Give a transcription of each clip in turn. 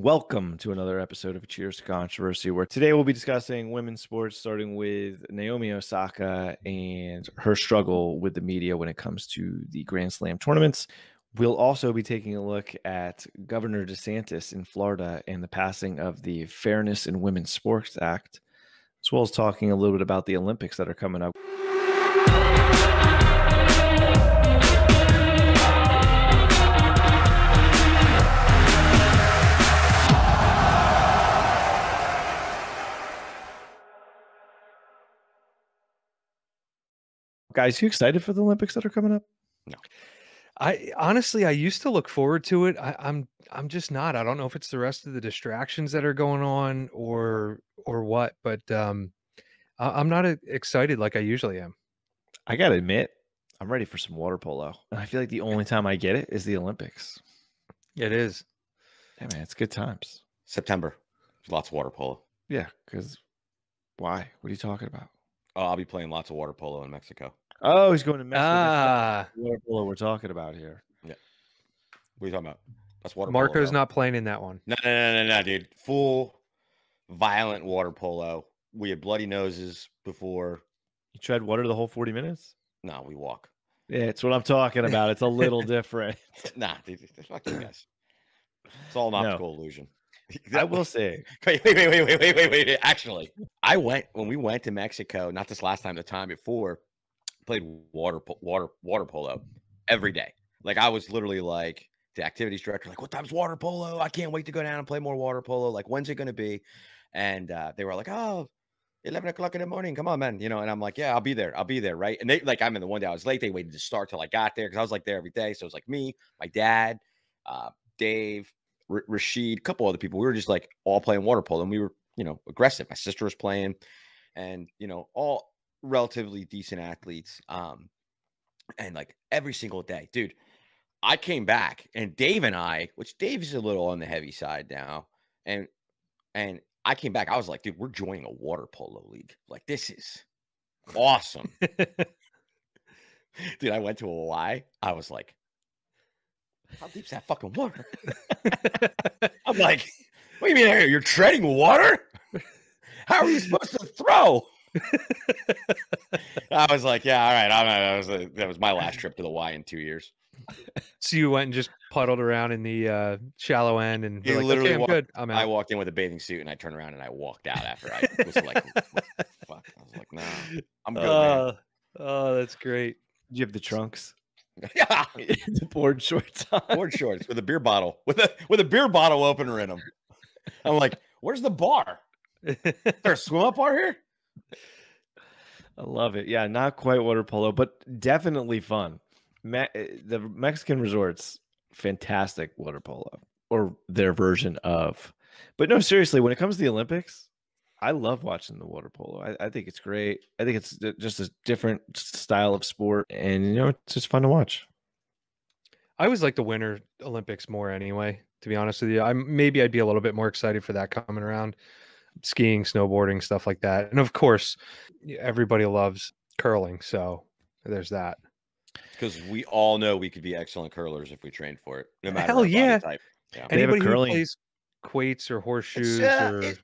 Welcome to another episode of Cheers to Controversy, where today we'll be discussing women's sports, starting with Naomi Osaka and her struggle with the media when it comes to the Grand Slam tournaments. We'll also be taking a look at Governor DeSantis in Florida and the passing of the Fairness in Women's Sports Act, as well as talking a little bit about the Olympics that are coming up. Guys, you excited for the Olympics that are coming up? No, I honestly, I used to look forward to it. I'm just not. I don't know if it's the rest of the distractions that are going on or what, but I'm not excited like I usually am. I gotta admit, I'm ready for some water polo. I feel like the only time I get it is the Olympics. It is. Yeah, man, it's good times. September, lots of water polo. Yeah, because why? What are you talking about? Oh, I'll be playing lots of water polo in Mexico. Oh, he's going to Mexico. Ah, water polo we're talking about here. Yeah. What are you talking about? That's water polo. Marco's not playing in that one. No, dude. Full violent water polo. We had bloody noses before. You tread water the whole 40 minutes? No, we walk. Yeah, it's what I'm talking about. It's a little different. Nah, dude, fuck you guys. It's all an optical illusion. I will say. Wait. Actually, I went when we went to Mexico. Not this last time. The time before, played water polo every day. Like I was literally like the activities director. Like, what time's water polo? I can't wait to go down and play more water polo. Like, when's it going to be? And they were like, oh, 11 o'clock in the morning. Come on, man. You know. And I'm like, yeah, I'll be there. I'll be there, right? And they like, I'm in the one day I was late. They waited to start till I got there because I was like there every day. So it was like me, my dad, Dave, Rashid, a couple other people. We were just like all playing water polo, and we were, you know, aggressive. My sister was playing, and you know, all relatively decent athletes. And like every single day, dude, I came back, and Dave and I, which Dave is a little on the heavy side now, and I came back. I was like, dude, we're joining a water polo league. Like this is awesome, dude. I went to Hawaii. I was like, how deep's that fucking water? I'm like, what do you mean here? You're treading water? How are you supposed to throw? I was like, yeah, all right. That was my last trip to the Y in 2 years. So you went and just puddled around in the shallow end, and you literally like, okay, I'm good. I walked in with a bathing suit, and I turned around and I walked out after I was like, what the fuck? I was like, nah, I'm good. Oh, that's great. Did you have the trunks? Yeah, the board shorts on. Board shorts with a beer bottle, with a beer bottle opener in them. I'm like, where's the bar? Is there a swim up bar here? I love it. Yeah, not quite water polo, but definitely fun. The Mexican resorts, fantastic water polo, or their version of. But no, seriously, when it comes to the Olympics, I love watching the water polo. I think it's great. I think it's just a different style of sport, and you know, it's just fun to watch. I always like the Winter Olympics more, anyway. To be honest with you, I'd be a little bit more excited for that coming around. Skiing, snowboarding, stuff like that, and of course, everybody loves curling. So there's that. Because we all know we could be excellent curlers if we trained for it. No matter hell yeah. Type. Yeah, anybody who plays quoits or horseshoes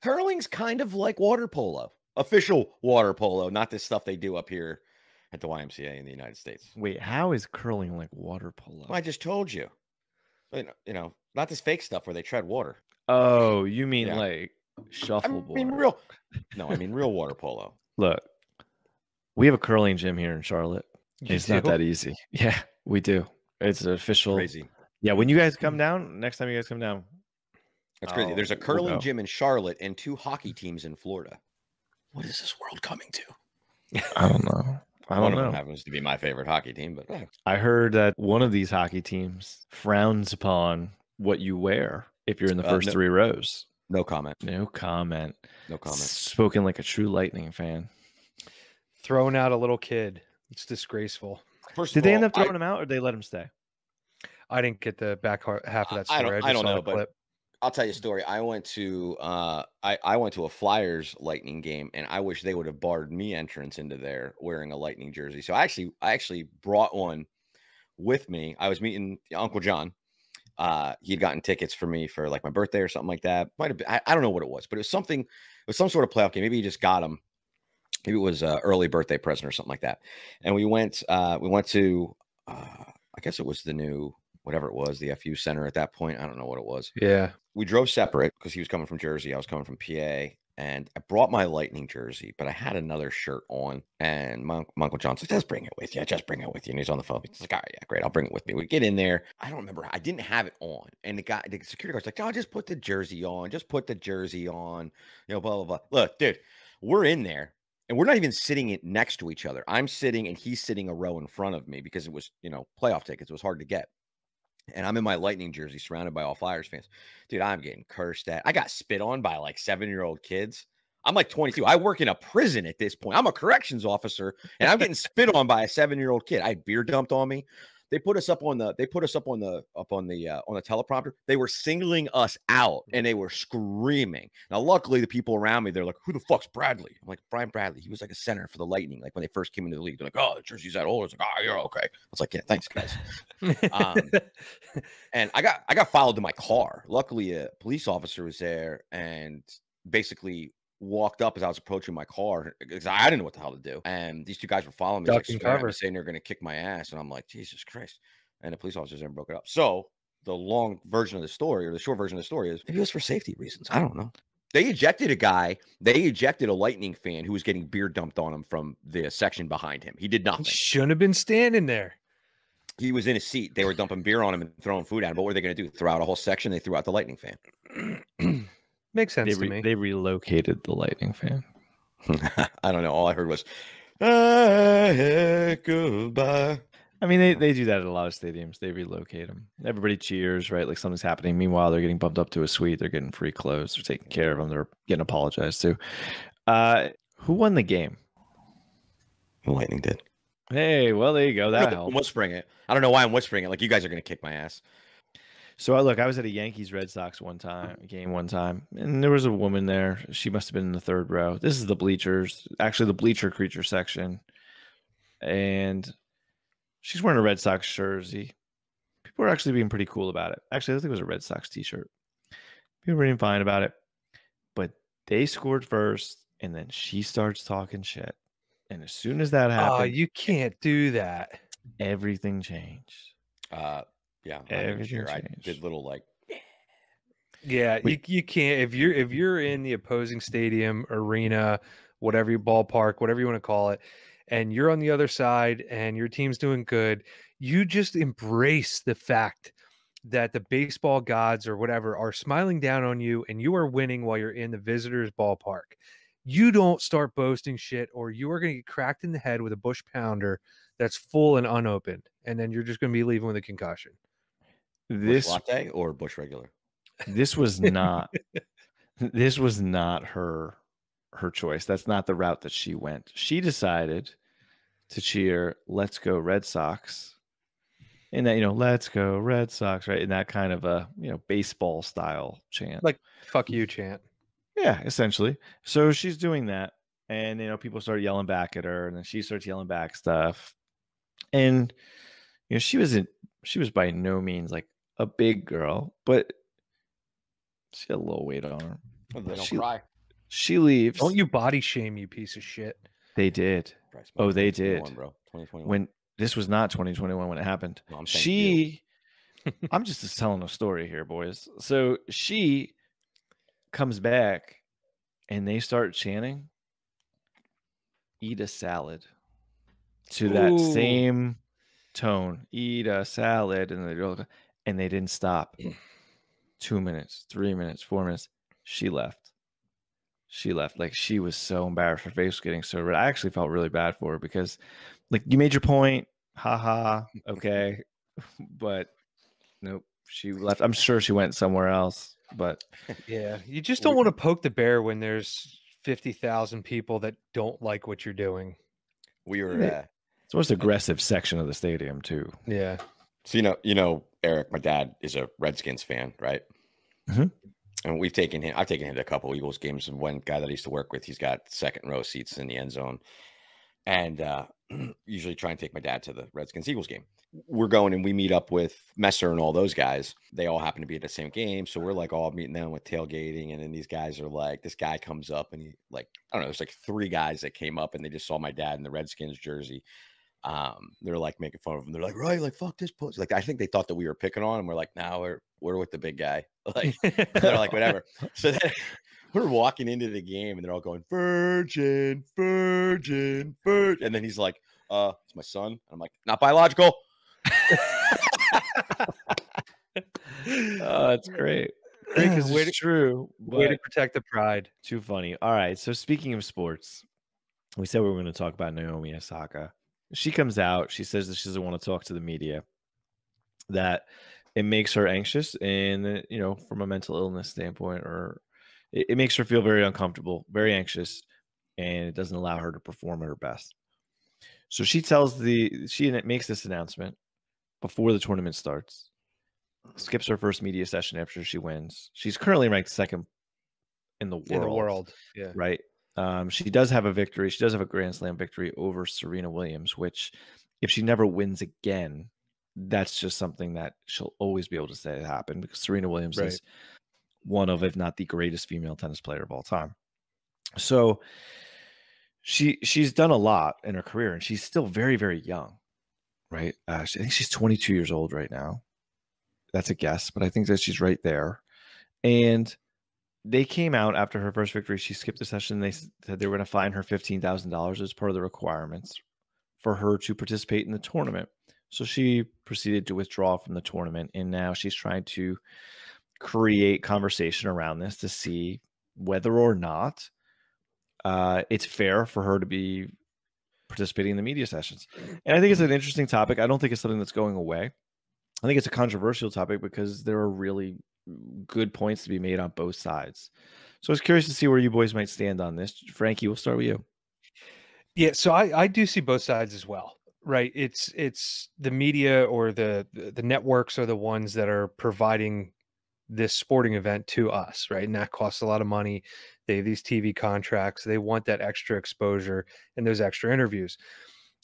curling's kind of like water polo, official water polo, not this stuff they do up here at the YMCA in the United States. Wait, how is curling like water polo? Well, I just told you, you know, not this fake stuff where they tread water. Oh, you mean like shuffleboard? I mean real water polo. Look, we have a curling gym here in Charlotte. It's not that easy. Yeah, we do. It's an official. Crazy. Yeah, when you guys come down, next time you guys come down. That's crazy. There's a curling gym in Charlotte and two hockey teams in Florida. What is this world coming to? I don't know. One of them happens to be my favorite hockey team, but I heard that one of these hockey teams frowns upon what you wear if you're in the first three rows. No comment. No comment. No comment. Spoken like a true Lightning fan. Throwing out a little kid. It's disgraceful. Did they end up throwing him out, or did they let him stay? I didn't get the back half of that story. I don't know, but I'll tell you a story. I went to I went to a Flyers Lightning game, and I wish they would have barred me entrance into there wearing a Lightning jersey. So I actually brought one with me. I was meeting Uncle John He'd gotten tickets for me for like my birthday or something like that. Might have been, I don't know what it was, but it was something, it was some sort of playoff game. Maybe he just got them. Maybe it was an early birthday present or something like that. And we went to, I guess it was the new, whatever it was, the FU Center at that point. I don't know what it was. Yeah. We drove separate because he was coming from Jersey. I was coming from PA. And I brought my Lightning jersey, but I had another shirt on. And my Uncle John's like, just bring it with you. Just bring it with you. And he's on the phone. He's like, all right, yeah, great. I'll bring it with me. We get in there. I don't remember. I didn't have it on. And the security guard's like, oh, just put the jersey on. Just put the jersey on. You know, blah, blah, blah. Look, dude, we're in there. And we're not even sitting next to each other. I'm sitting and he's sitting a row in front of me because it was, you know, playoff tickets. It was hard to get. And I'm in my Lightning jersey surrounded by all Flyers fans. Dude, I'm getting cursed at. I got spit on by like 7-year-old kids. I'm like 22. I work in a prison at this point. I'm a corrections officer and I'm getting spit on by a 7-year-old kid. I had beer dumped on me. They put us up on the on the teleprompter. They were singling us out and they were screaming. Now, luckily, the people around me, they're like, who the fuck's Bradley? I'm like, Brian Bradley. He was like a center for the Lightning. Like when they first came into the league, they're like, oh, the jersey's that old. It's like, oh, you're okay. I was like, yeah, thanks, guys. And I got followed to my car. Luckily, a police officer was there and basically walked up as I was approaching my car because I didn't know what the hell to do. And these two guys were following me, like, saying they're going to kick my ass. And I'm like, Jesus Christ. And the police officers broke it up. So the long version of the story, or the short version of the story, is maybe it was for safety reasons. I don't know. They ejected a guy. They ejected a Lightning fan who was getting beer dumped on him from the section behind him. He did nothing. He shouldn't have been standing there. He was in a seat. They were dumping beer on him and throwing food at him. But what were they going to do? Throw out a whole section? They threw out the Lightning fan. Makes sense to me. They relocated the Lightning fan. I don't know. All I heard was, goodbye. I mean, they do that at a lot of stadiums. They relocate them. Everybody cheers, right? Like something's happening. Meanwhile, they're getting bumped up to a suite. They're getting free clothes. They're taking care of them. They're getting apologized to. Who won the game? The Lightning did. Hey, well, there you go. That helped. I'm whispering it. I don't know why I'm whispering it. Like, you guys are going to kick my ass. So I was at a Yankees-Red Sox game one time, and there was a woman there. She must have been in the third row. This is the bleachers, actually the bleacher creature section. And she's wearing a Red Sox jersey. People were actually being pretty cool about it. Actually, I think it was a Red Sox t-shirt. People were being fine about it. But they scored first, and then she starts talking shit. And as soon as that happened... Oh, you can't do that. Everything changed. Yeah, I did little like. Yeah, you can't if you're in the opposing stadium, arena, whatever your ballpark, whatever you want to call it, and you're on the other side and your team's doing good, you just embrace the fact that the baseball gods or whatever are smiling down on you and you are winning while you're in the visitor's ballpark. You don't start boasting shit, or you are going to get cracked in the head with a bush pounder that's full and unopened, and then you're just going to be leaving with a concussion. This Bush latte or Bush regular. This was not her choice. That's not the route that she went. She decided to cheer, let's go Red Sox. And that, you know, let's go Red Sox, right? In that kind of a, you know, baseball style chant. Like fuck you chant. Yeah, essentially. So she's doing that. And, you know, people start yelling back at her, and then she starts yelling back stuff. And, you know, she was by no means like a big girl, but she had a little weight on her. They don't cry. She leaves. Don't you body shame, you piece of shit. They did. Oh, they did. 2021. When this was not 2021 when it happened. No, I'm just telling a story here, boys. So she comes back and they start chanting, eat a salad, to that Ooh. Same tone, eat a salad, and they didn't stop. 2 minutes, 3 minutes, 4 minutes. She left. Like, she was so embarrassed. Her face was getting so red. I actually felt really bad for her because, like, you made your point. Haha. Okay. But nope. She left. I'm sure she went somewhere else. But yeah, you just don't want to poke the bear when there's 50,000 people that don't like what you're doing. We were it's the most aggressive section of the stadium too. Yeah. So you know, Eric, my dad is a Redskins fan, right? Mm-hmm. And I've taken him to a couple Eagles games. And one guy that I used to work with, he's got second row seats in the end zone. And usually try and take my dad to the Redskins Eagles game. We're going and we meet up with Messer and all those guys. They all happen to be at the same game. So we're like all meeting them with tailgating. And then these guys are like, this guy comes up and he like, I don't know, there's like three guys that came up and they just saw my dad in the Redskins jersey. They're like making fun of him. They're like, right, like fuck this pussy. Like I think they thought that we were picking on him. We're like, no, we're with the big guy. Like they're like, whatever. So then we're walking into the game and they're all going, virgin, virgin, virgin. And then he's like, it's my son. And I'm like, not biological. Oh, that's great. Great, because it's true. Way to protect the pride. Too funny. All right. So speaking of sports, we said we were going to talk about Naomi Osaka. She comes out. She says that she doesn't want to talk to the media, that it makes her anxious. And, you know, from a mental illness standpoint, or it makes her feel very uncomfortable, very anxious, and it doesn't allow her to perform at her best. So she makes this announcement before the tournament starts, skips her first media session after she wins. She's currently ranked second in the world. Yeah. Right. She does have a victory. She does have a Grand Slam victory over Serena Williams, which if she never wins again, that's just something that she'll always be able to say it happened, because Serena Williams is one of, if not the greatest female tennis player of all time. So she's done a lot in her career, and she's still very, very young, right? I think she's 22 years old right now. That's a guess, but I think that she's right there. And they came out after her first victory. She skipped the session. They said they were going to fine her $15,000 as part of the requirements for her to participate in the tournament. So she proceeded to withdraw from the tournament, and now she's trying to create conversation around this to see whether or not it's fair for her to be participating in the media sessions. And I think it's an interesting topic. I don't think it's something that's going away. I think it's a controversial topic because there are really good points to be made on both sides. So I was curious to see where you boys might stand on this. Frankie, we'll start with you. Yeah, so I do see both sides as well, right? It's the media or the networks are the ones that are providing this sporting event to us, right? And that costs a lot of money. They have these TV contracts. They want that extra exposure and those extra interviews.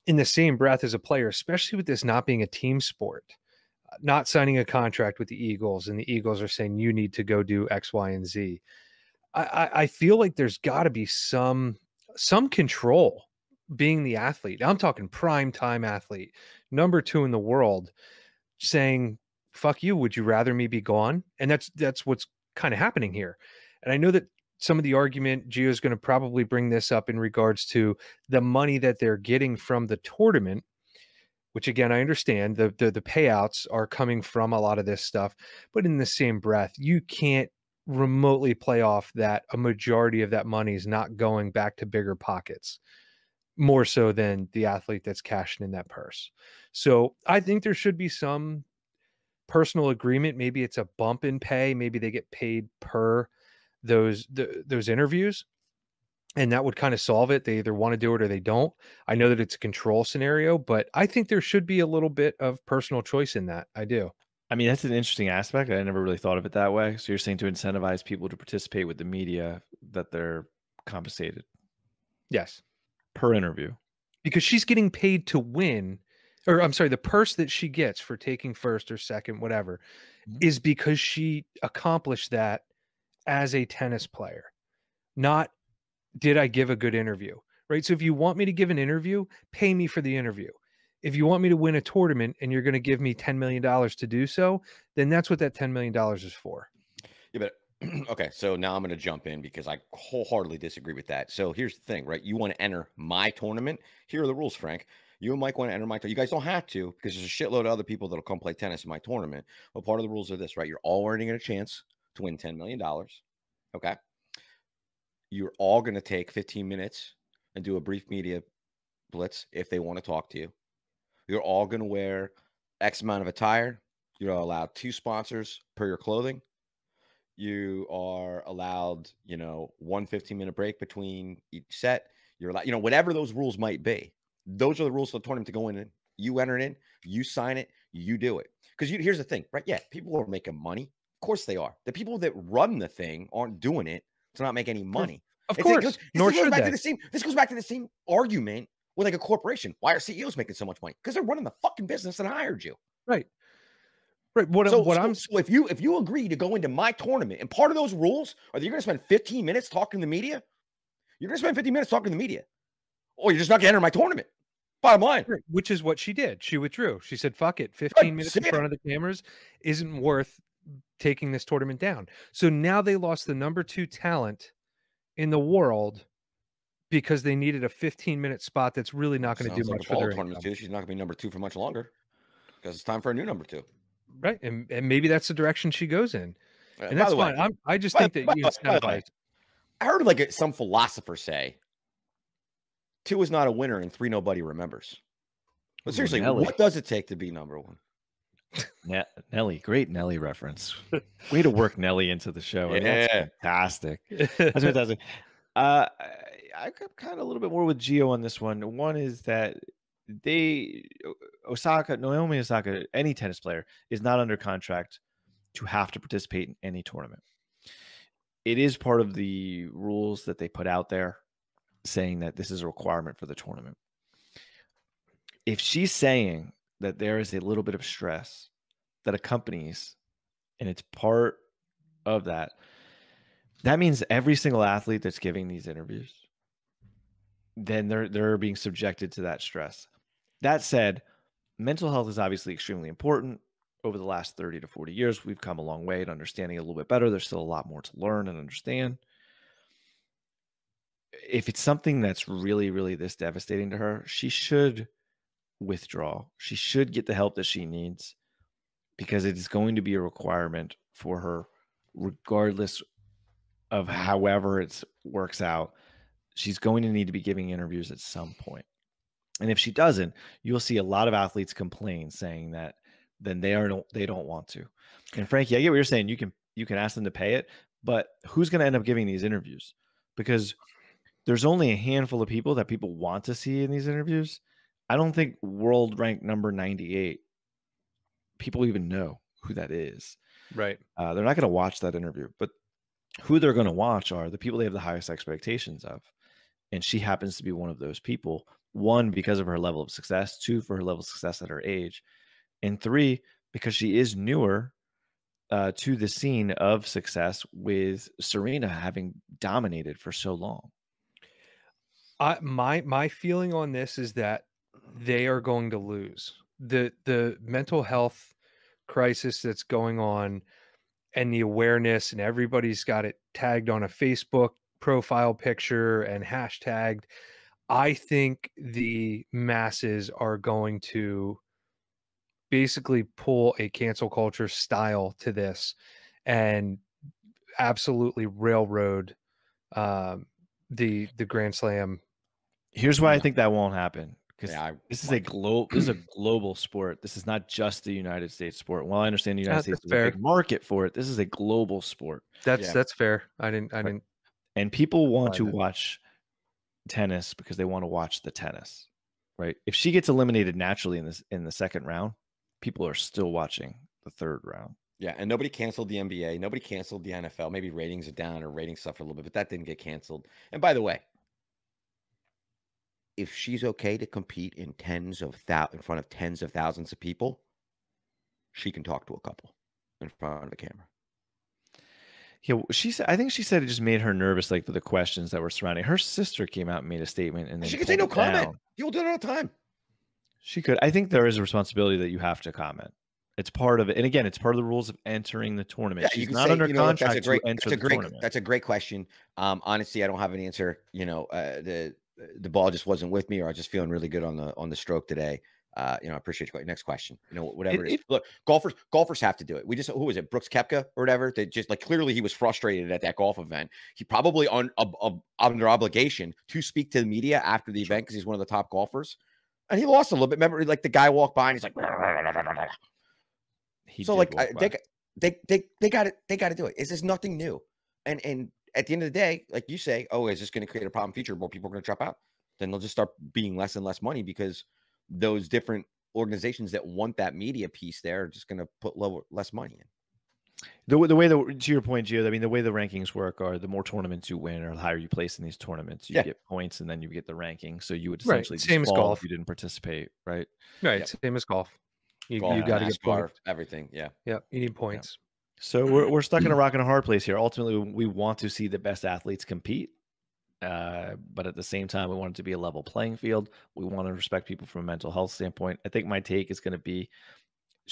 In the same breath as a player, especially with this not being a team sport, not signing a contract with the Eagles, and the Eagles are saying, you need to go do X, Y, and Z. I feel like there's got to be some control being the athlete. I'm talking prime time athlete, number 2 in the world, saying, fuck you, would you rather me be gone? And that's what's kind of happening here. And I know that some of the argument, Gio's going to probably bring this up in regards to the money that they're getting from the tournament, which again, I understand the payouts are coming from a lot of this stuff, but in the same breath, you can't remotely play off that a majority of that money is not going back to bigger pockets, more so than the athlete that's cashing in that purse. So I think there should be some personal agreement. Maybe it's a bump in pay. Maybe they get paid per those interviews, and that would kind of solve it. They either want to do it or they don't. I know that it's a control scenario, but I think there should be a little bit of personal choice in that. I do. I mean, that's an interesting aspect. I never really thought of it that way. So you're saying to incentivize people to participate with the media, that they're compensated. Yes. Per interview. Because she's getting paid to win. Or I'm sorry, the purse that she gets for taking first or second, whatever, is because she accomplished that as a tennis player. Not, did I give a good interview, right? So if you want me to give an interview, pay me for the interview. If you want me to win a tournament and you're going to give me $10 million to do so, then that's what that $10 million is for. Yeah, but okay, so now I'm going to jump in because I wholeheartedly disagree with that. So here's the thing, right? You want to enter my tournament. Here are the rules, Frank. You and Mike want to enter my tournament. You guys don't have to, because there's a shitload of other people that'll come play tennis in my tournament. But part of the rules are this, right? You're all earning a chance to win $10 million. Okay. You're all going to take 15 minutes and do a brief media blitz if they want to talk to you. You're all going to wear X amount of attire. You're allowed 2 sponsors per your clothing. You are allowed, you know, one 15-minute break between each set. You're allowed, you know, whatever those rules might be. Those are the rules for the tournament to go in. You enter it in, you sign it, you do it. Because here's the thing, right? Yeah, people are making money. Of course they are. The people that run the thing aren't doing it to not make any money. Of course. Nor should they. This goes back to the same argument with like a corporation. Why are CEOs making so much money? Because they're running the fucking business and hired you. Right. Right. So if you agree to go into my tournament, and part of those rules are that you're going to spend 15 minutes talking to the media. You're going to spend 15 minutes talking to the media, or you're just not going to enter my tournament. Bottom line. Right. Which is what she did. She withdrew. She said, fuck it. 15 minutes in front of the cameras isn't worth taking this tournament down. So now they lost the #2 talent in the world because they needed a 15-minute spot. That's really not going to do much for their tournament. She's not going to be #2 for much longer because it's time for a new #2. Right. And maybe that's the direction she goes in. And that's fine. I just think that you incentivize. I heard like some philosopher say 2 is not a winner and 3 nobody remembers. But seriously, what does it take to be #1? Yeah, Nelly, great Nelly reference. Way to work Nelly into the show. Yeah. That's fantastic. That's fantastic. I'm kind of a little bit more with Gio on this one. One is that Naomi Osaka, any tennis player, is not under contract to have to participate in any tournament. It is part of the rules that they put out there saying that this is a requirement for the tournament. If she's saying that there is a little bit of stress that accompanies, and it's part of that, that means every single athlete that's giving these interviews, then they're being subjected to that stress. That said, mental health is obviously extremely important. Over the last 30 to 40 years, we've come a long way in understanding it a little bit better. There's still a lot more to learn and understand. If it's something that's really, really this devastating to her, she should withdraw. She should get the help that she needs because it is going to be a requirement for her regardless of however it works out. She's going to need to be giving interviews at some point. And if she doesn't, you'll see a lot of athletes complain saying that then they don't want to. And Frankie, I get what you're saying. You can ask them to pay it, but who's going to end up giving these interviews? Because there's only a handful of people that people want to see in these interviews. I don't think world rank number 98 people even know who that is. Right. They're not going to watch that interview, but who they're going to watch are the people they have the highest expectations of. And she happens to be one of those people. One, because of her level of success. Two, for her level of success at her age. And three, because she is newer to the scene of success, with Serena having dominated for so long. My feeling on this is that they are going to lose. The mental health crisis that's going on and the awareness, and everybody's got it tagged on a Facebook profile picture and hashtagged. I think the masses are going to basically pull a cancel culture style to this and absolutely railroad the Grand Slam. Here's why I think that won't happen, because this is a global sport. This is not just the United States sport. While I understand the United States is a big market for it, this is a global sport. That's fair. I didn't. And people want to watch tennis because they want to watch the tennis. Right. If she gets eliminated naturally in the second round, people are still watching the third round. Yeah. And nobody canceled the NBA. Nobody canceled the NFL. Maybe ratings are down or ratings suffered a little bit, but that didn't get canceled. And by the way, if she's okay to compete in front of tens of thousands of people, she can talk to a couple in front of the camera. Yeah, she said. I think she said it just made her nervous, like the questions that were surrounding her. Sister came out and made a statement, and then she could say no comment. You'll do it all the time. She could. I think there is a responsibility that you have to comment. It's part of it, and again, it's part of the rules of entering the tournament. Yeah, she's not under contract to enter the tournament. That's a great question. Honestly, I don't have an answer. You know, the ball just wasn't with me, or I was just feeling really good on the stroke today. You know, I appreciate your next question. You know, whatever it is. Look, golfers have to do it. We just, who was it? Brooks Koepka or whatever. They just, like, clearly he was frustrated at that golf event. He probably under obligation to speak to the media after the event because he's one of the top golfers, and he lost a little bit. Remember, like, the guy walked by and he's like, they got to do it. It's just nothing new. And at the end of the day, like you say, oh, is this going to create a problem in the future? More people are going to drop out. Then they'll just start being less and less money because those different organizations that want that media piece there are just going to put less money in. The way the to your point, Gio, I mean, the way the rankings work are the more tournaments you win or the higher you place in these tournaments, you get points and then you get the ranking. So you would essentially same as golf if you didn't participate, right? Right, same as golf. You got to get points. Everything, you need points. Yeah. So we're stuck in a rock and a hard place here. Ultimately, we want to see the best athletes compete, but at the same time, we want it to be a level playing field. We want to respect people from a mental health standpoint. I think my take is going to be,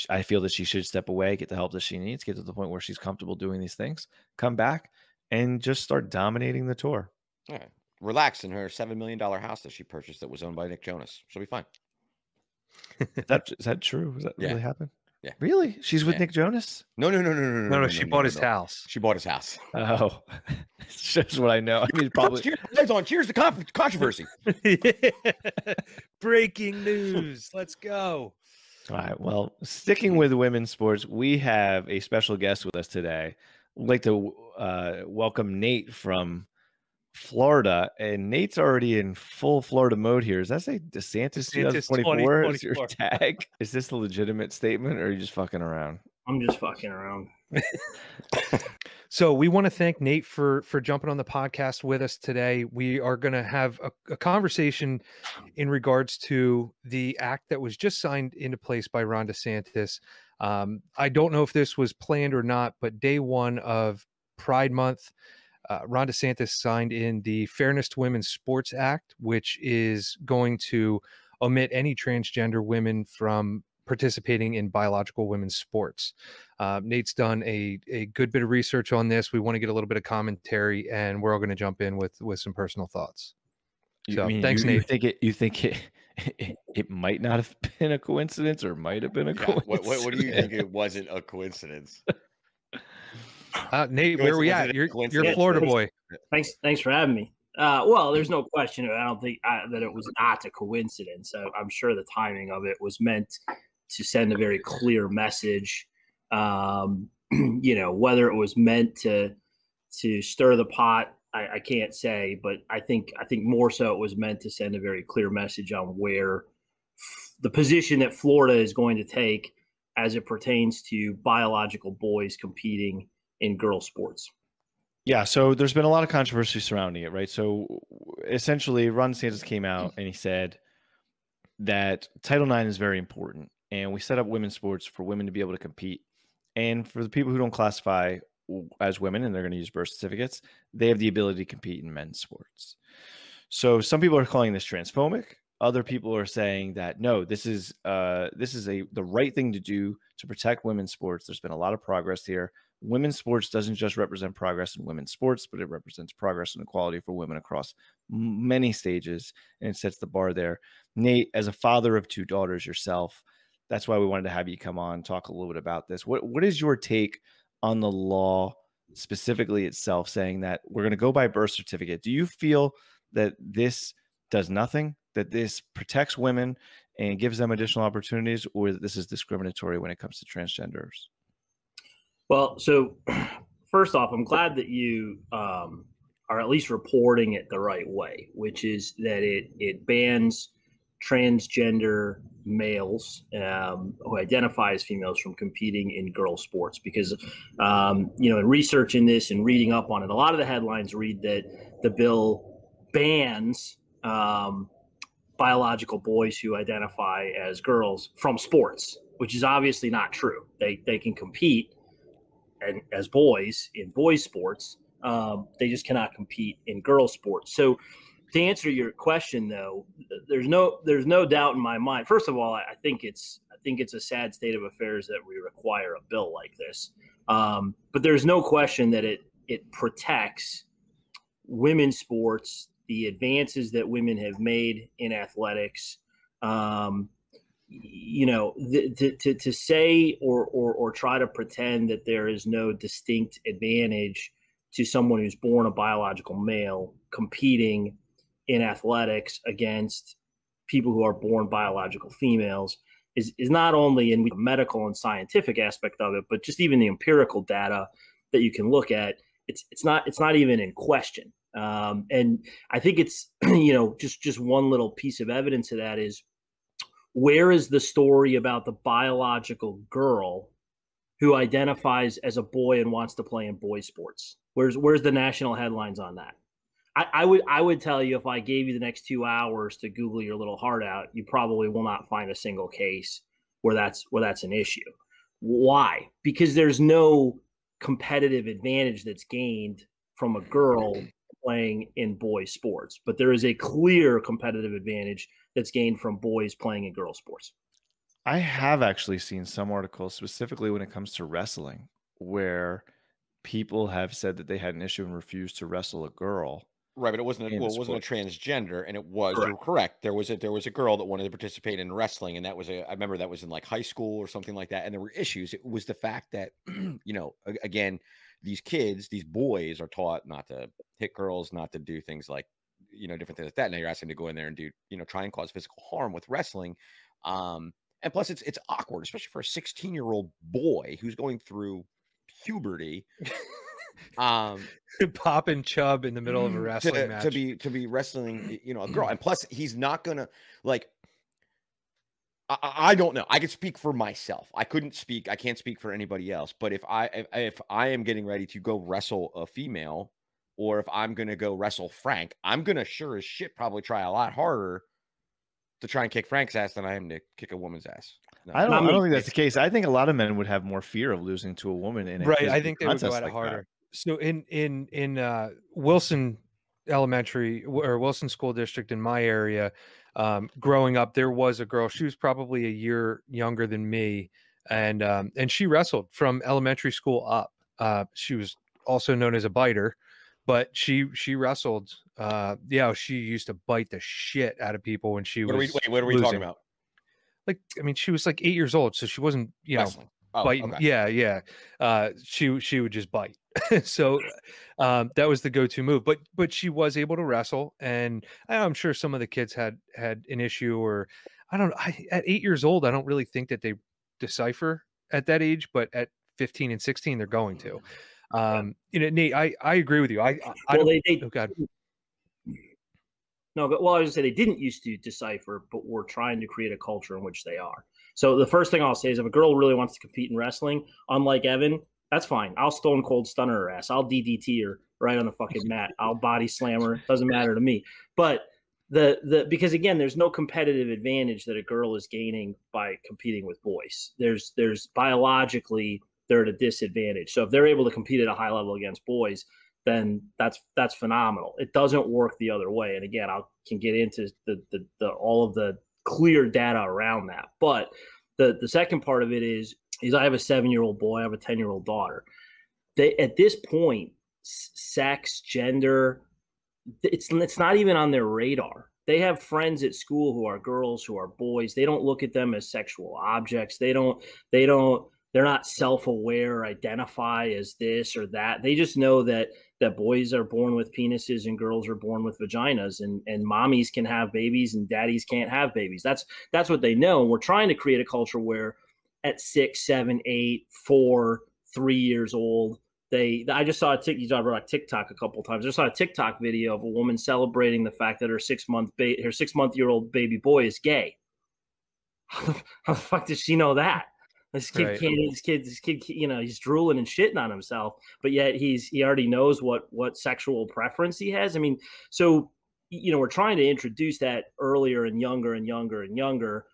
I feel that she should step away, get the help that she needs, get to the point where she's comfortable doing these things, come back, and just start dominating the tour. All right. Relax in her $7 million house that she purchased that was owned by Nick Jonas. She'll be fine. Is that true? Does that really happen? Yeah. Really? She's with Nick Jonas? No. She bought his house. She bought his house. Oh. That's just what I know. I mean, probably. Cheers on Cheers to Controversy. Breaking news. Let's go. All right. Well, sticking with women's sports, we have a special guest with us today. I'd like to welcome Nate from Florida. And Nate's already in full Florida mode here. Does that say DeSantis 2024 is your tag? Is this a legitimate statement or are you just fucking around? I'm just fucking around. So we want to thank Nate for jumping on the podcast with us today. We are going to have a conversation in regards to the act that was just signed into place by Ron DeSantis. I don't know if this was planned or not, but day one of Pride Month, Ron DeSantis signed in the Fairness in Women's Sports Act, which is going to omit any transgender women from participating in biological women's sports. Nate's done a good bit of research on this. We want to get a little bit of commentary, and we're all going to jump in with some personal thoughts. So thanks, Nate. You think it might not have been a coincidence, or might have been a coincidence? What do you think? It wasn't a coincidence. Nate, where are we at? You're a Florida boy. Thanks for having me. Well, there's no question. I don't think that it was not a coincidence. I'm sure the timing of it was meant to send a very clear message, you know, whether it was meant to stir the pot, I can't say, but I think more so it was meant to send a very clear message on where the position that Florida is going to take as it pertains to biological boys competing in girl sports. Yeah, so there's been a lot of controversy surrounding it, right? So essentially, Ron DeSantis came out and he said that Title IX is very important. And we set up women's sports for women to be able to compete. And for the people who don't classify as women and they're going to use birth certificates, they have the ability to compete in men's sports. So some people are calling this transphobic. Other people are saying that, no, this is the right thing to do to protect women's sports. There's been a lot of progress here. Women's sports doesn't just represent progress in women's sports, but it represents progress and equality for women across many stages. And it sets the bar there. Nate, as a father of two daughters yourself, that's why we wanted to have you come on, talk a little bit about this. What is your take on the law specifically itself saying that we're going to go by birth certificate? Do you feel that this does nothing, that this protects women and gives them additional opportunities, or that this is discriminatory when it comes to transgenders? Well, so first off, I'm glad that you are at least reporting it the right way, which is that it bans transgender males who identify as females from competing in girl sports, because you know, in researching this and reading up on it, a lot of the headlines read that the bill bans biological boys who identify as girls from sports, which is obviously not true. They can compete and as boys in boys sports, they just cannot compete in girl sports. So to answer your question, though, there's no doubt in my mind. First of all, I think it's a sad state of affairs that we require a bill like this. But there's no question that it protects women's sports, the advances that women have made in athletics. You know, to say or try to pretend that there is no distinct advantage to someone who's born a biological male competing in athletics against people who are born biological females is not only in the medical and scientific aspect of it, but just even the empirical data that you can look at, it's not even in question. And I think it's, you know, just one little piece of evidence of that is, where is the story about the biological girl who identifies as a boy and wants to play in boy sports. Where's the national headlines on that? I would tell you, if I gave you the next 2 hours to Google your little heart out, you probably will not find a single case where that's an issue. Why? Because there's no competitive advantage that's gained from a girl playing in boys sports, but there is a clear competitive advantage that's gained from boys playing in girls sports. I have actually seen some articles specifically when it comes to wrestling where people have said that they had an issue and refused to wrestle a girl. Right, but it wasn't a transgender, and it was correct. You're correct. There was a girl that wanted to participate in wrestling, and that was I remember that was in like high school or something like that, and there were issues. It was the fact that, you know, again, these kids, these boys, are taught not to hit girls, not to do things like, you know, different things like that. Now you're asking them to go in there and do, you know, try and cause physical harm with wrestling, and plus it's awkward, especially for a 16-year-old boy who's going through puberty. Pop and chub in the middle of a wrestling match to be wrestling, you know, a girl. And plus, he's not gonna, like, I don't know. I could speak for myself. I can't speak for anybody else. But if I am getting ready to go wrestle a female, or if I'm gonna go wrestle Frank, I'm gonna sure as shit probably try a lot harder to try and kick Frank's ass than I am to kick a woman's ass. No, I don't think that's the case. I think a lot of men would have more fear of losing to a woman in a right. I think they would go at it harder. So in Wilson Elementary or Wilson School District in my area, growing up, there was a girl. She was probably a year younger than me, and she wrestled from elementary school up. She was also known as a biter, but she wrestled. Yeah, she used to bite the shit out of people when she was. What are we talking about? Like, I mean, she was like 8 years old, so she wasn't, you know, biting. Okay. Yeah. She would just bite. So that was the go-to move. But she was able to wrestle, and I'm sure some of the kids had an issue, or I don't know. At 8 years old, I don't really think that they decipher at that age, but at 15 and 16, they're going to. You know, Nate, I agree with you. Oh God. No, but, well, I was going to say they didn't used to decipher, but we're trying to create a culture in which they are. So the first thing I'll say is, if a girl really wants to compete in wrestling, unlike Evan, that's fine. I'll stone cold stunner her ass. I'll DDT her right on the fucking mat. I'll body slam her. Doesn't matter to me. But because again, there's no competitive advantage that a girl is gaining by competing with boys. There's biologically they're at a disadvantage. So if they're able to compete at a high level against boys, then that's phenomenal. It doesn't work the other way. And again, I can get into the all of the clear data around that. But the second part of it is I have a 7-year-old boy, I have a 10-year-old daughter. They, at this point, sex, gender, it's not even on their radar. They have friends at school who are girls, who are boys. They don't look at them as sexual objects. They're not self-aware, identify as this or that. They just know that boys are born with penises and girls are born with vaginas, and mommies can have babies and daddies can't have babies. That's what they know. And we're trying to create a culture where at 6, 7, 8, 4, 3 years old, I just saw TikTok a couple of times. I just saw a TikTok video of a woman celebrating the fact that her 6-month-year-old baby boy is gay. How the fuck does she know that? This kid right. can't. This kid, you know, he's drooling and shitting on himself, but yet he already knows what sexual preference he has. I mean, so, you know, we're trying to introduce that earlier and younger and younger and younger.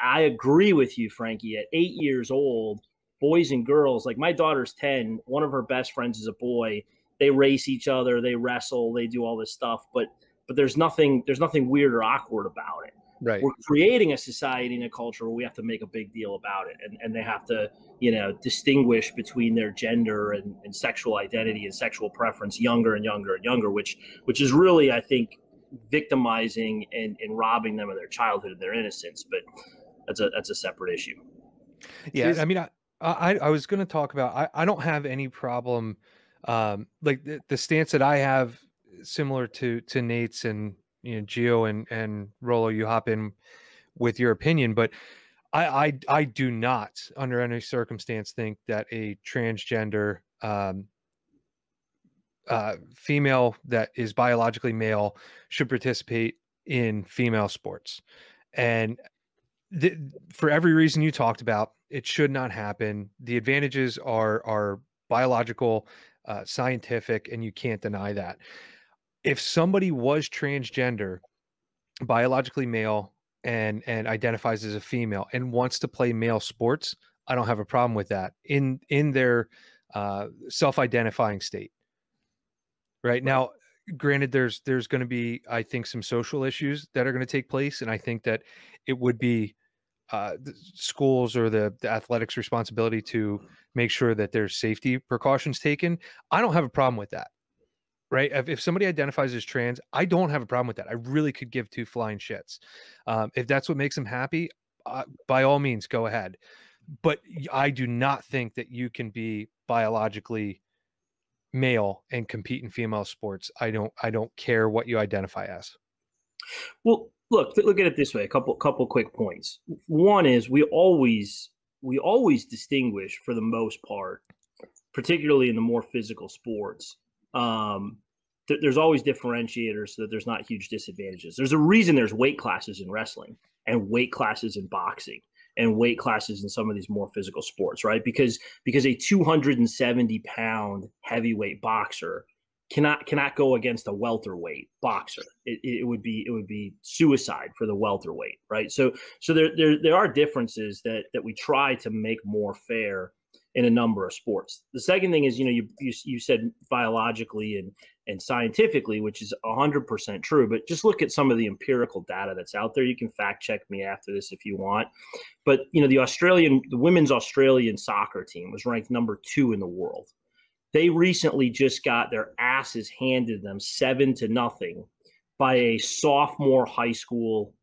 I agree with you, Frankie. At 8 years old, boys and girls, like my daughter's 10. One of her best friends is a boy. They race each other. They wrestle. They do all this stuff. But there's nothing weird or awkward about it. Right. We're creating a society and a culture where we have to make a big deal about it, and they have to, you know, distinguish between their gender and sexual identity and sexual preference younger and younger and younger, which is really, I think, victimizing and robbing them of their childhood and their innocence. But that's a separate issue. Yeah, I mean, I was going to talk about I don't have any problem, like the stance that I have, similar to Nate's, and, you know, Gio and Rolo, you hop in with your opinion, but I do not under any circumstance think that a transgender female that is biologically male should participate in female sports. And for every reason you talked about, It should not happen. The advantages are biological, scientific, and you can't deny that. If somebody was transgender, biologically male, and identifies as a female and wants to play male sports, I don't have a problem with that in their self-identifying state. Right now, granted, there's going to be, I think, some social issues that are going to take place, and I think that it would be the schools or the athletics responsibility to make sure that there's safety precautions taken. I don't have a problem with that. Right. If somebody identifies as trans, I don't have a problem with that. I really could give two flying shits. If that's what makes them happy, by all means, go ahead. But I do not think that you can be biologically male and compete in female sports. I don't care what you identify as. Well, look at it this way. A couple quick points. One is we always distinguish, for the most part, particularly in the more physical sports. There's always differentiators so that there's not huge disadvantages. There's a reason there's weight classes in wrestling and weight classes in boxing and weight classes in some of these more physical sports, right? Because a 270-pound heavyweight boxer cannot go against a welterweight boxer. It would be suicide for the welterweight, right? So there are differences that we try to make more fair in a number of sports. The second thing is, you said biologically and scientifically, which is 100% true, but just look at some of the empirical data that's out there. You can fact check me after this if you want. But, the women's Australian soccer team was ranked number 2 in the world. They recently just got their asses handed them 7-0 by a sophomore high school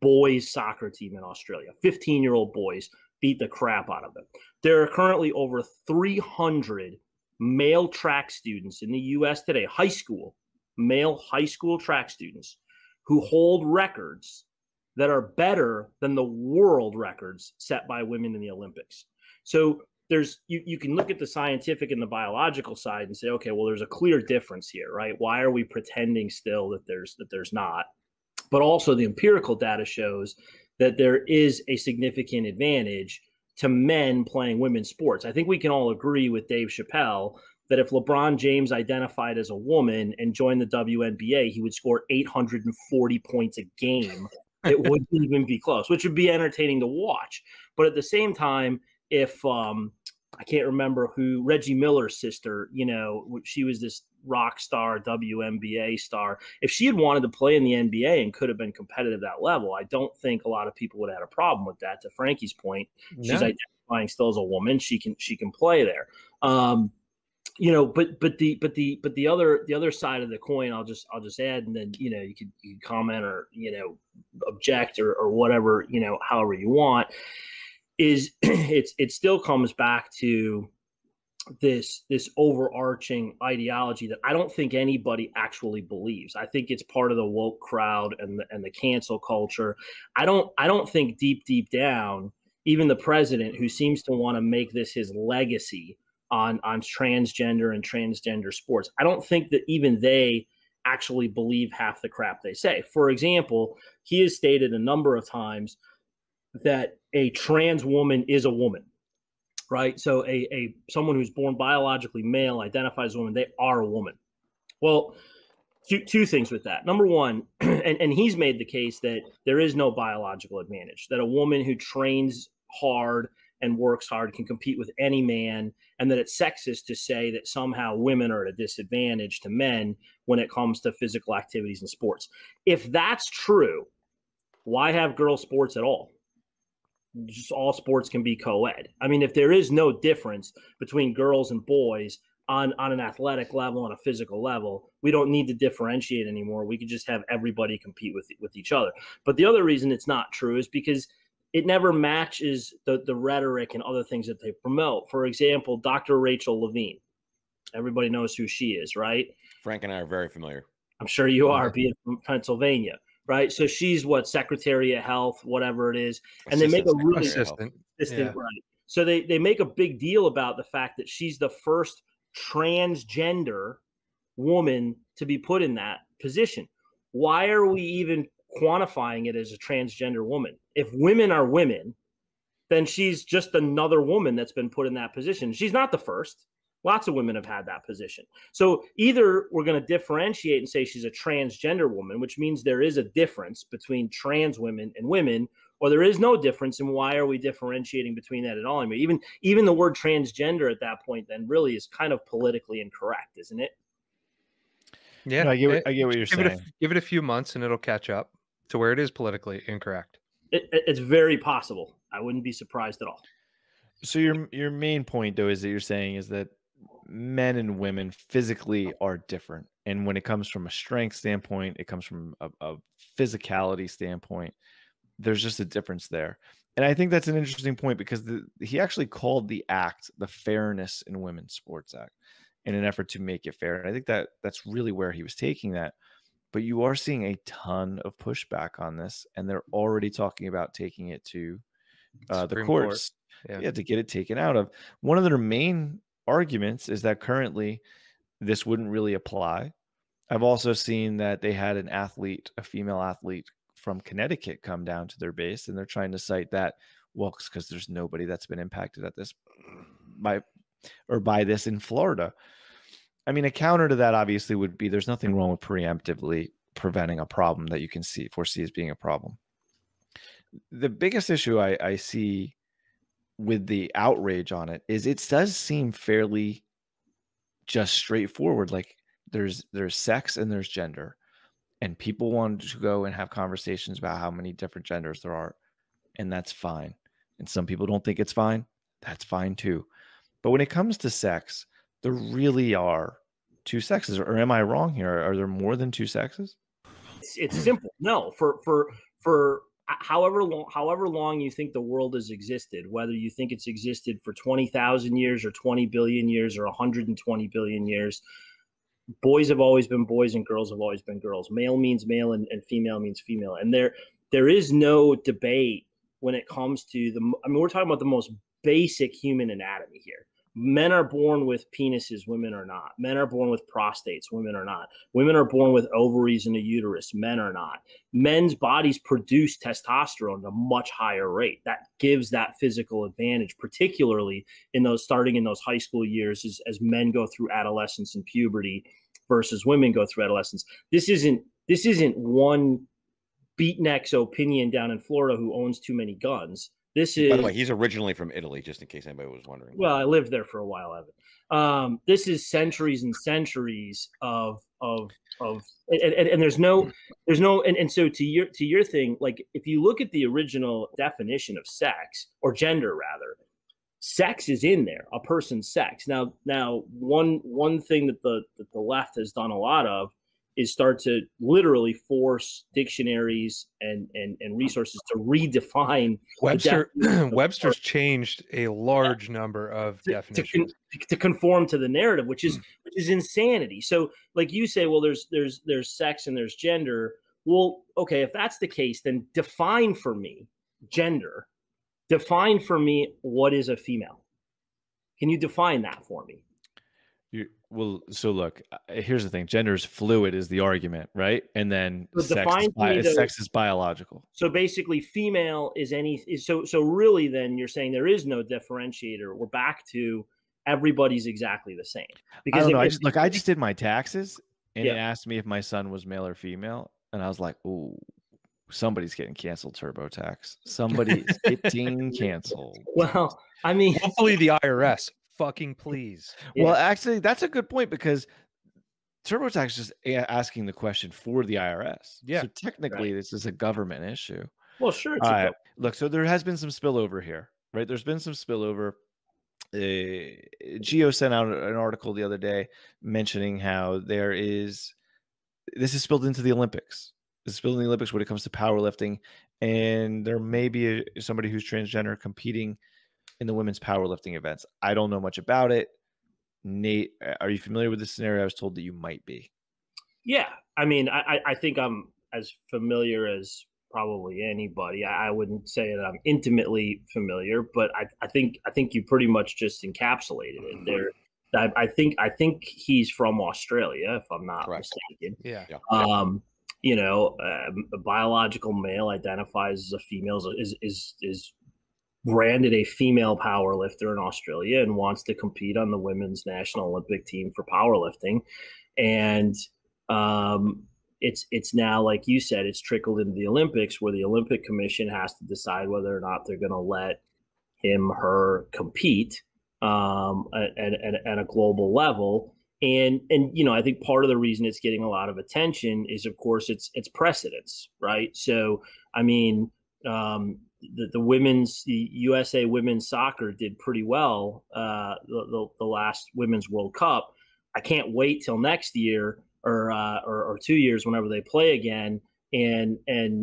boys soccer team in Australia. 15-year-old boys beat the crap out of them. There are currently over 300 male track students in the U.S. today, male high school track students, who hold records that are better than the world records set by women in the Olympics. So you can look at the scientific and the biological side and say, okay, well, there's a clear difference here, right? Why are we pretending still that there's not? But also the empirical data shows that there is a significant advantage to men playing women's sports. I think we can all agree with Dave Chappelle that if LeBron James identified as a woman and joined the WNBA, he would score 840 points a game. It wouldn't even be close, which would be entertaining to watch. But at the same time, if I can't remember who, Reggie Miller's sister, she was this rock star, WNBA star. If she had wanted to play in the NBA and could have been competitive at that level, I don't think a lot of people would have had a problem with that. To Frankie's point, no. She's identifying still as a woman. She can play there. But the other side of the coin, I'll just add, and then you can comment or object or whatever, however you want, is it still comes back to this overarching ideology that I don't think anybody actually believes. I think it's part of the woke crowd and the cancel culture. I don't think deep down, even the president, who seems to want to make this his legacy on transgender and transgender sports, I don't think that even they actually believe half the crap they say. For example, he has stated a number of times that a trans woman is a woman. Right. So a someone who's born biologically male, identifies as a woman, they are a woman. Well, two things with that. Number one, and he's made the case that there is no biological advantage, that a woman who trains hard and works hard can compete with any man, and that it's sexist to say that somehow women are at a disadvantage to men when it comes to physical activities and sports. If that's true, why have girl sports at all? Just all sports can be co-ed. I mean, if there is no difference between girls and boys on an athletic level, on a physical level, we don't need to differentiate anymore. We could just have everybody compete with each other. But the other reason it's not true is because it never matches the rhetoric and other things that they promote. For example, Dr. Rachel Levine. Everybody knows who she is, right? Frank and I are very familiar. I'm sure you are, being from Pennsylvania. Right. So she's Secretary of Health, whatever it is. And assistant, they make a really assistant, yeah. Right. So they make a big deal about the fact that she's the first transgender woman to be put in that position. Why are we even quantifying it as a transgender woman? If women are women, then she's just another woman that's been put in that position. She's not the first. Lots of women have had that position. So either we're going to differentiate and say she's a transgender woman, which means there is a difference between trans women and women, or there is no difference. And why are we differentiating between that at all? I mean, even the word transgender at that point then really is kind of politically incorrect, isn't it? Yeah, no, I get what you're saying. Give it a few months and it'll catch up to where it is politically incorrect. It's very possible. I wouldn't be surprised at all. So your main point, though, is that you're saying is that men and women physically are different. And when it comes from a strength standpoint, it comes from a physicality standpoint. There's just a difference there. And I think that's an interesting point because he actually called the act the Fairness in Women's Sports Act in an effort to make it fair. And I think that that's really where he was taking that. But you are seeing a ton of pushback on this, and they're already talking about taking it to the courts. Yeah. Yeah, to get it taken out of. One of their main arguments is that currently this wouldn't really apply. I've also seen that they had an athlete, a female athlete from Connecticut, come down to their base, and they're trying to cite that, well, because there's nobody that's been impacted at this by this in Florida. I mean, a counter to that obviously would be there's nothing wrong with preemptively preventing a problem that you can foresee as being a problem. The biggest issue I see with the outrage on it is it does seem fairly just straightforward. Like there's sex and there's gender, and people want to go and have conversations about how many different genders there are. And that's fine. And some people don't think it's fine. That's fine too. But when it comes to sex, there really are two sexes. Or am I wrong here? Are there more than two sexes? It's simple. No, for however long you think the world has existed, whether you think it's existed for 20,000 years or 20 billion years or 120 billion years, boys have always been boys and girls have always been girls. Male means male and female means female. And there is no debate when it comes to we're talking about the most basic human anatomy here. Men are born with penises, women are not. Men are born with prostates, women are not. Women are born with ovaries and a uterus, men are not. Men's bodies produce testosterone at a much higher rate. That gives that physical advantage, particularly starting in those high school years as men go through adolescence and puberty versus women go through adolescence. This isn't one beatnik's opinion down in Florida who owns too many guns. By the way, he's originally from Italy, just in case anybody was wondering. Well, I lived there for a while, Evan. This is centuries and centuries of and so to your thing, like if you look at the original definition of sex or gender rather, sex is in there, a person's sex. Now one thing that the left has done a lot of is start to literally force dictionaries and resources to redefine. Webster's changed a large number of definitions to conform to the narrative, which is insanity. So, like you say, well, there's sex and there's gender. Well, okay, if that's the case, then define for me gender. Define for me what is a female. Can you define that for me? Well, so look, here's the thing. Gender is fluid is the argument, right? And then sex is biological. So basically female is so really then you're saying there is no differentiator. We're back to everybody's exactly the same. Because I don't know. I just did my taxes and it asked me if my son was male or female. And I was like, ooh. Somebody's getting canceled TurboTax. Somebody's getting canceled. Well, I mean, hopefully the IRS. Fucking please. Yeah. Well, actually, that's a good point because TurboTax is just asking the question for the IRS. Yeah. So technically, this is a government issue. Well, sure. Look, so there has been some spillover here, right? There's been some spillover. Geo sent out an article the other day mentioning how this is spilled into the Olympics. This is spilled in the Olympics when it comes to powerlifting. And there may be somebody who's transgender competing in the women's powerlifting events. I don't know much about it. Nate, are you familiar with this scenario? I was told that you might be. Yeah. I mean, I think I'm as familiar as probably anybody. I wouldn't say that I'm intimately familiar, but I think you pretty much just encapsulated it there. I think he's from Australia, if I'm not mistaken. Yeah. A biological male identifies as a female is branded a female powerlifter in Australia and wants to compete on the women's national Olympic team for powerlifting. And it's now, like you said, it's trickled into the Olympics, where the Olympic Commission has to decide whether or not they're going to let him, her compete at a global level. And, you know, I think part of the reason it's getting a lot of attention is, of course, it's precedence, right? So, I mean, the USA women's soccer did pretty well the last Women's World Cup. I can't wait till next year or 2 years, whenever they play again. And,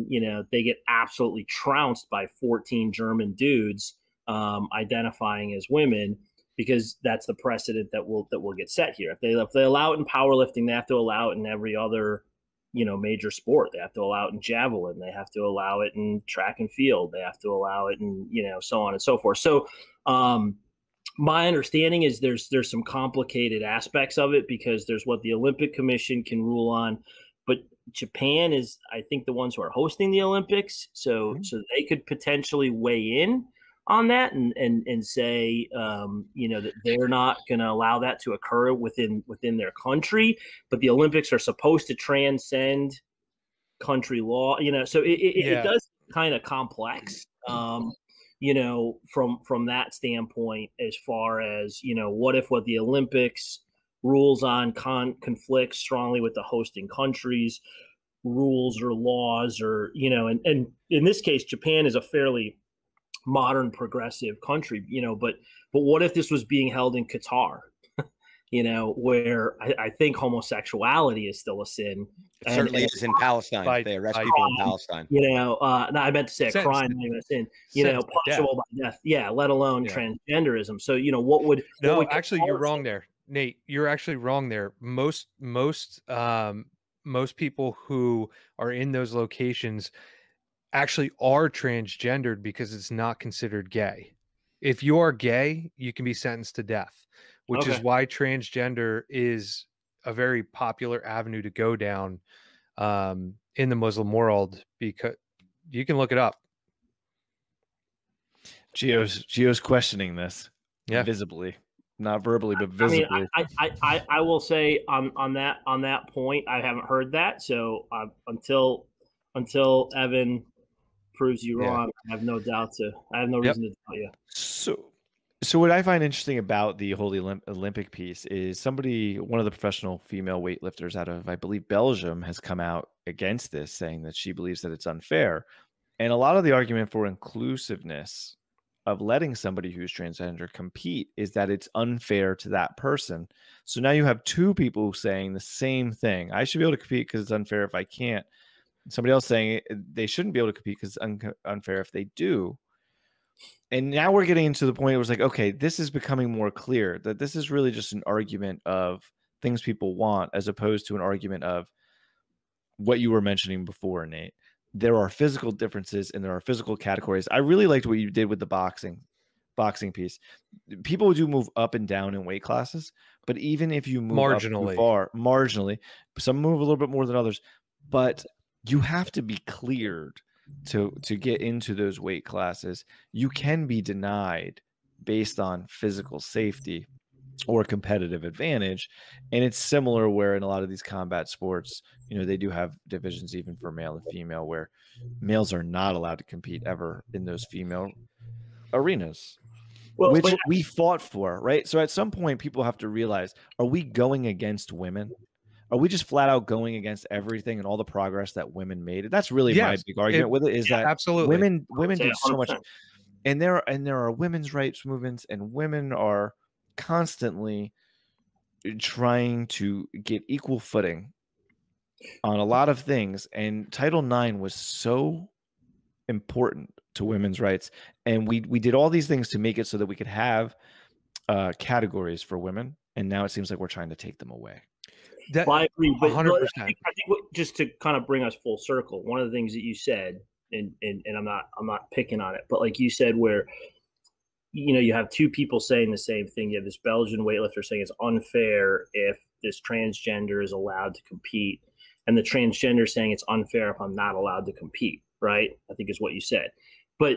you know, they get absolutely trounced by 14 German dudes identifying as women, because that's the precedent that will get set here. If they allow it in powerlifting, they have to allow it in every other, you know, major sport. They have to allow it in javelin. They have to allow it in track and field. They have to allow it in, you know, so on and so forth. So my understanding is there's some complicated aspects of it, because there's what the Olympic Commission can rule on, but Japan is, I think, the ones who are hosting the Olympics. So mm-hmm. so they could potentially weigh in on that and say, you know, that they're not going to allow that to occur within their country, but the Olympics are supposed to transcend country law, you know, so it does kind of complex, you know, from that standpoint, as far as, you know, what if the Olympics rules on conflicts strongly with the hosting country's rules or laws, or, you know, and in this case, Japan is a fairly modern progressive country, you know, but what if this was being held in Qatar, you know, where I think homosexuality is still a sin. It certainly is in Palestine. They arrest people in Palestine. You know, no, I meant to say a crime, not even a sin, you know, punishable by death. Yeah, let alone transgenderism. So, you know, actually, you're wrong there, Nate. You're actually wrong there. Most people who are in those locations actually are transgendered, because it's not considered gay. If you are gay, you can be sentenced to death, which is why transgender is a very popular avenue to go down in the Muslim world, because you can look it up. Gio's questioning this visibly, not verbally, but visibly. I mean, I will say on that point, I haven't heard that. So until Evan proves you wrong, I have no reason to doubt you. So what I find interesting about the whole Olympic piece is one of the professional female weightlifters out of, I believe, Belgium, has come out against this, saying that she believes that it's unfair. And a lot of the argument for inclusiveness of letting somebody who's transgender compete is that it's unfair to that person. So now you have two people saying the same thing. I should be able to compete because it's unfair if I can't. Somebody else saying they shouldn't be able to compete because it's unfair if they do. And now we're getting into the point where it's like, okay, this is becoming more clear that this is really just an argument of things people want, as opposed to an argument of what you were mentioning before, Nate. There are physical differences and there are physical categories. I really liked what you did with the boxing piece. People do move up and down in weight classes, but even if you move marginally, marginally, some move a little bit more than others, but you have to be cleared to get into those weight classes. You can be denied based on physical safety or competitive advantage. And it's similar where in a lot of these combat sports, you know, they do have divisions even for male and female, where males are not allowed to compete ever in those female arenas, which we fought for, right? So at some point, people have to realize, are we going against women? Are we just flat out going against everything and all the progress that women made? And that's really my big argument with it, is that absolutely women do so much, and there are women's rights movements, and women are constantly trying to get equal footing on a lot of things. And Title IX was so important to women's rights, and we did all these things to make it so that we could have categories for women. And now it seems like we're trying to take them away. Well, I agree, but 100%. I think just to kind of bring us full circle, one of the things that you said, and I'm not picking on it, but like you said, where, you know, you have two people saying the same thing. You have this Belgian weightlifter saying it's unfair if this transgender is allowed to compete, and the transgender saying it's unfair if I'm not allowed to compete, right? I think is what you said. But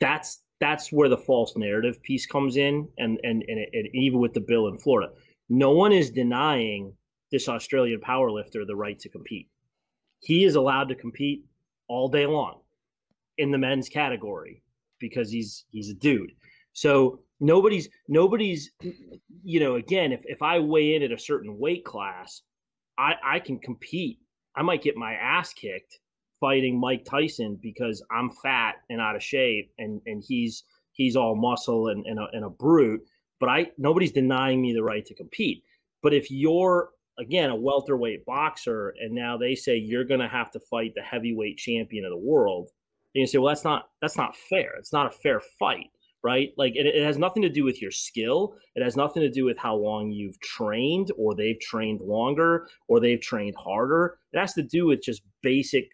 that's that's where the false narrative piece comes in, and even with the bill in Florida, no one is denying this Australian powerlifter the right to compete. He is allowed to compete all day long in the men's category because he's a dude. So nobody's, you know, again, if I weigh in at a certain weight class, I can compete. I might get my ass kicked fighting Mike Tyson because I'm fat and out of shape, and he's all muscle and a brute, but nobody's denying me the right to compete. But if you're, again, a welterweight boxer, and now they say you're going to have to fight the heavyweight champion of the world, and you say, well, that's not fair. It's not a fair fight, right? Like it has nothing to do with your skill. It has nothing to do with how long you've trained, or they've trained longer, or they've trained harder. It has to do with just basic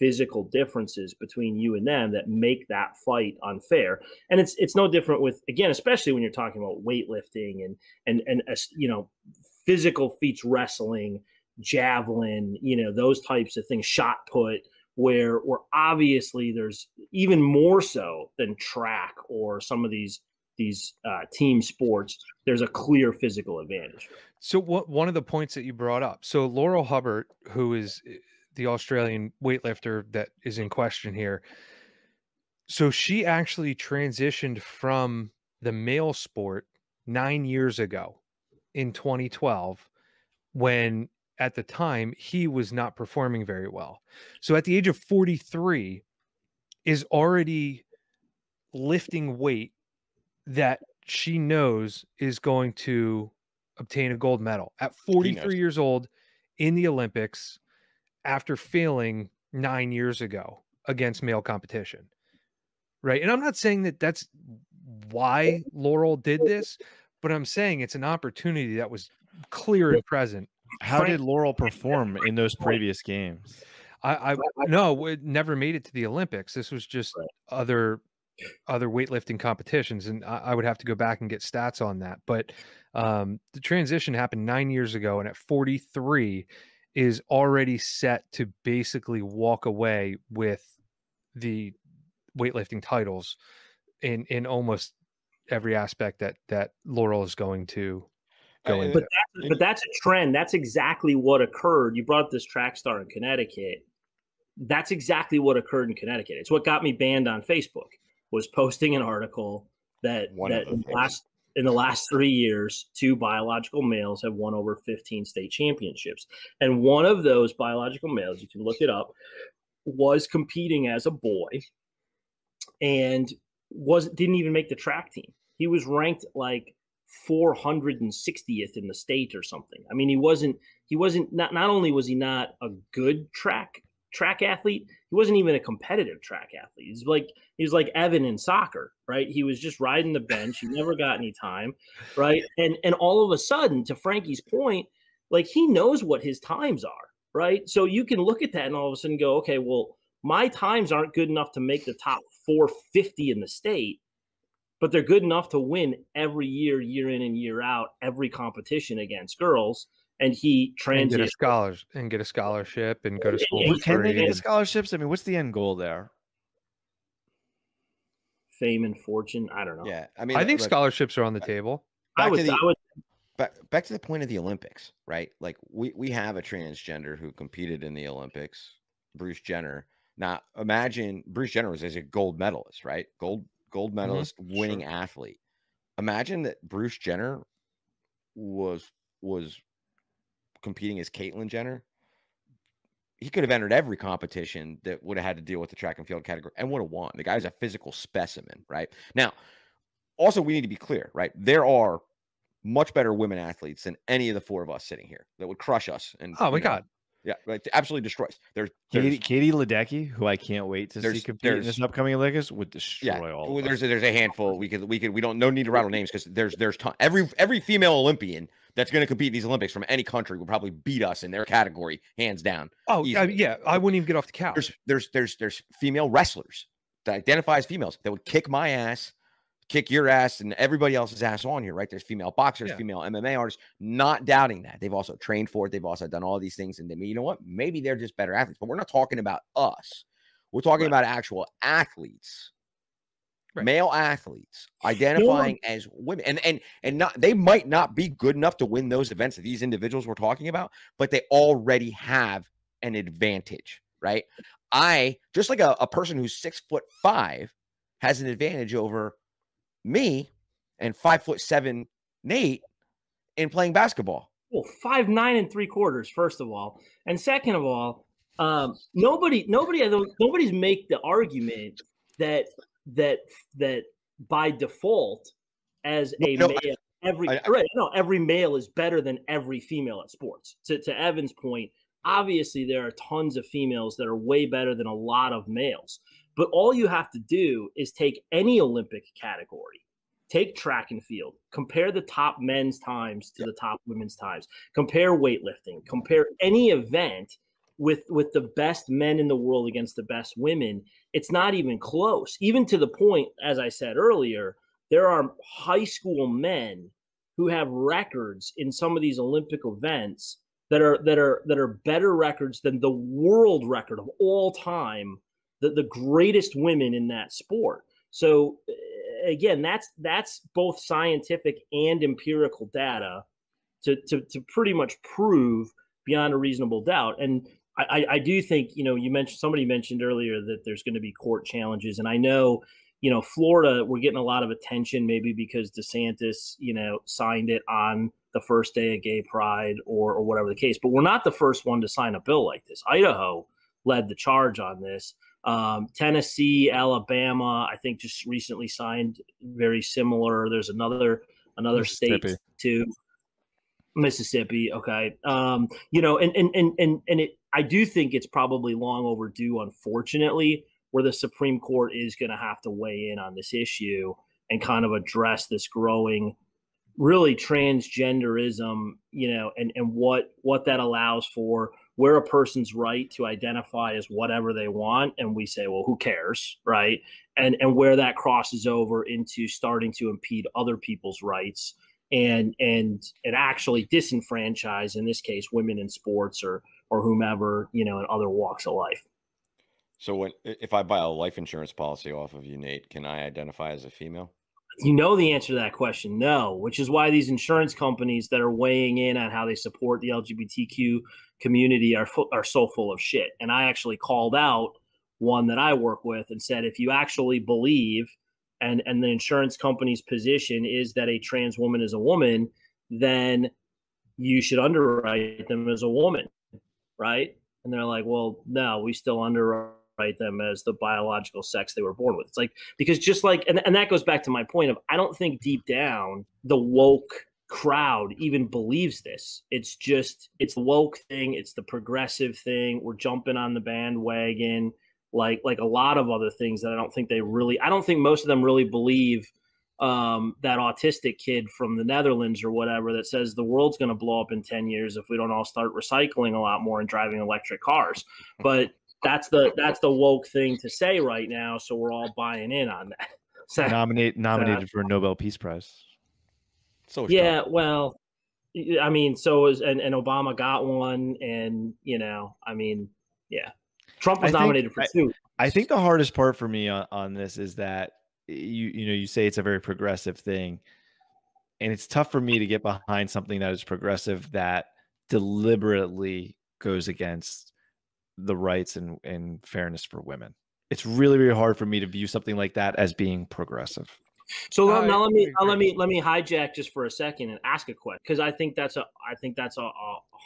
physical differences between you and them that make that fight unfair. And it's no different with, again, especially when you're talking about weightlifting and you know, physical feats, wrestling, javelin, you know, those types of things, shot put, where obviously there's even more so than track or some of these team sports, there's a clear physical advantage. So one of the points that you brought up, so Laurel Hubbard, who is the Australian weightlifter that is in question here. So she actually transitioned from the male sport 9 years ago in 2012, when at the time he was not performing very well. So at the age of 43 is already lifting weight that she knows is going to obtain a gold medal at 43 years old in the Olympics, after failing 9 years ago against male competition. Right. And I'm not saying that that's why Laurel did this, but I'm saying it's an opportunity that was clear and present. How did Laurel perform in those previous games? I no, it never made it to the Olympics. This was just other weightlifting competitions. And I would have to go back and get stats on that. But the transition happened 9 years ago. And at 43 is already set to basically walk away with the weightlifting titles in almost every aspect that Laurel is going to go into. But that's a trend. That's exactly what occurred. You brought up this track star in Connecticut. That's exactly what occurred in Connecticut. It's what got me banned on Facebook, was posting an article that in the last 3 years, two biological males have won over 15 state championships. And one of those biological males, you can look it up, was competing as a boy and didn't even make the track team. He was ranked like 460th in the state or something. I mean, not only was he not a good track athlete, he wasn't even a competitive track athlete. He was like Evan in soccer, right? He was just riding the bench. He never got any time, right? And all of a sudden, to Frankie's point, like, he knows what his times are, right? So you can look at that and all of a sudden go, okay, well, my times aren't good enough to make the top 450 in the state, but they're good enough to win every year, year in and year out, every competition against girls. And he transitioned and get a scholarship and go to school. Yeah, can they get scholarships? I mean, what's the end goal there? Fame and fortune. I don't know. Yeah, I mean, I think scholarships are on the table. Back to the point of the Olympics, right? Like, we have a transgender who competed in the Olympics, Bruce Jenner. Now, imagine Bruce Jenner was a gold medalist, right? Gold medalist, winning athlete. Imagine that Bruce Jenner was competing as Caitlyn Jenner. He could have entered every competition that would have had to deal with the track and field category and would have won. The guy's a physical specimen, right? Now, also, we need to be clear, right? There are much better women athletes than any of the four of us sitting here that would crush us. And oh my God. Yeah, like, absolutely destroys. There's Katie Ledecky, who I can't wait to see compete in this upcoming Olympics, would destroy all. Of there's a handful. We don't need to rattle names, because there's ton. Every female Olympian that's going to compete in these Olympics from any country will probably beat us in their category, hands down. Oh yeah, I wouldn't even get off the couch. There's female wrestlers that identify as females that would kick my ass, kick your ass, and everybody else's ass on here, right? There's female boxers, female MMA artists, not doubting that. They've also trained for it. They've also done all these things. And they mean, you know what? Maybe they're just better athletes, but we're not talking about us. We're talking about actual athletes Right. Male athletes identifying as women, and not, they might not be good enough to win those events that these individuals we're talking about, but they already have an advantage, right? I just like a person who's 6'5" has an advantage over me and 5'7" Nate in playing basketball. Well, 5'9¾, first of all, and second of all, nobody's make the argument that by default, as a male, every male is better than every female at sports. To Evan's point, obviously there are tons of females that are way better than a lot of males. But all you have to do is take any Olympic category, take track and field, compare the top men's times to the top women's times, compare weightlifting, compare any event with the best men in the world against the best women. It's not even close, even to the point, as I said earlier, there are high school men who have records in some of these Olympic events that are better records than the world record of all time, the greatest women in that sport. So again, that's both scientific and empirical data to pretty much prove beyond a reasonable doubt. And I do think, you know, somebody mentioned earlier that there's going to be court challenges. And I know, you know, Florida, we're getting a lot of attention maybe because DeSantis, you know, signed it on the first day of gay pride or whatever the case. But we're not the first one to sign a bill like this. Idaho led the charge on this. Tennessee, Alabama, I think just recently signed very similar. There's another state too. Mississippi. Okay. You know, and it, I do think it's probably long overdue, unfortunately, where the Supreme Court is going to have to weigh in on this issue and kind of address this growing really transgenderism, you know, and what that allows for, where a person's right to identify as whatever they want. And we say, well, who cares? Right. And where that crosses over into starting to impede other people's rights and actually disenfranchise, in this case, women in sports or whomever, you know, in other walks of life. So if I buy a life insurance policy off of you, Nate, can I identify as a female? You know the answer to that question, no, which is why these insurance companies that are weighing in on how they support the LGBTQ community are so full of shit. And I actually called out one that I work with and said, if you actually believe and the insurance company's position is that a trans woman is a woman, then you should underwrite them as a woman, right? And they're like, well, no, we still underwrite them as the biological sex they were born with. It's like, because just like, and that goes back to my point of, I don't think deep down the woke crowd even believes this. It's just, it's the woke thing. It's the progressive thing. We're jumping on the bandwagon. Like a lot of other things that I don't think most of them really believe that autistic kid from the Netherlands or whatever that says the world's going to blow up in 10 years if we don't all start recycling a lot more and driving electric cars. But that's the woke thing to say right now. So we're all buying in on that. So, nominated for a Nobel Peace Prize. So yeah, well, I mean, so is and Obama got one, and you know, I mean, yeah. Trump was nominated for two. I think the hardest part for me on this is that you say it's a very progressive thing, and it's tough for me to get behind something that is progressive that deliberately goes against the rights and fairness for women. It's really, really hard for me to view something like that as being progressive. So now let me hijack just for a second and ask a question, because I think that's a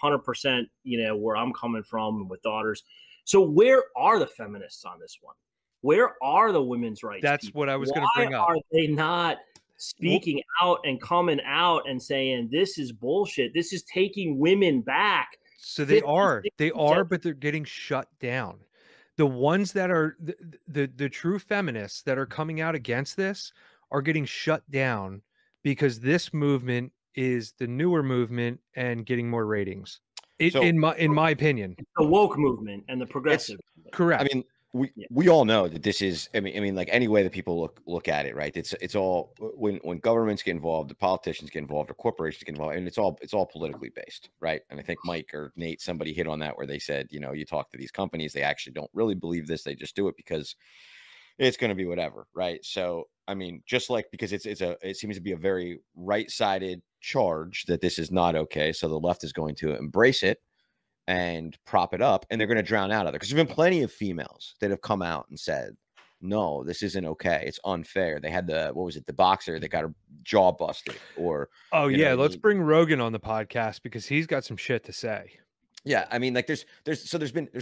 100%, you know, where I'm coming from with daughters. So where are the feminists on this one? Where are the women's rights? That's people? What I was going to bring up. Why are they not speaking out and coming out and saying this is bullshit? This is taking women back. So they are, but they're getting shut down. The ones that are the true feminists that are coming out against this are getting shut down because this movement is the newer movement and getting more ratings. In my opinion, the woke movement and the progressive. Correct. I mean, we all know that this is. I mean, like any way that people look at it, right? It's all when governments get involved, the politicians get involved, or corporations get involved, and it's all politically based, right? And I think Mike or Nate, somebody hit on that where they said, you know, you talk to these companies, they actually don't really believe this, they just do it because it's going to be whatever, right? So, I mean, just like, because it seems to be a very right-sided charge that this is not okay. So the left is going to embrace it and prop it up, and they're going to drown out other, because there's been plenty of females that have come out and said, no, this isn't okay. It's unfair. They had the, what was it? The boxer that got her jaw busted, or. Oh yeah. Let's bring Rogan on the podcast because he's got some shit to say. Yeah. I mean, like there's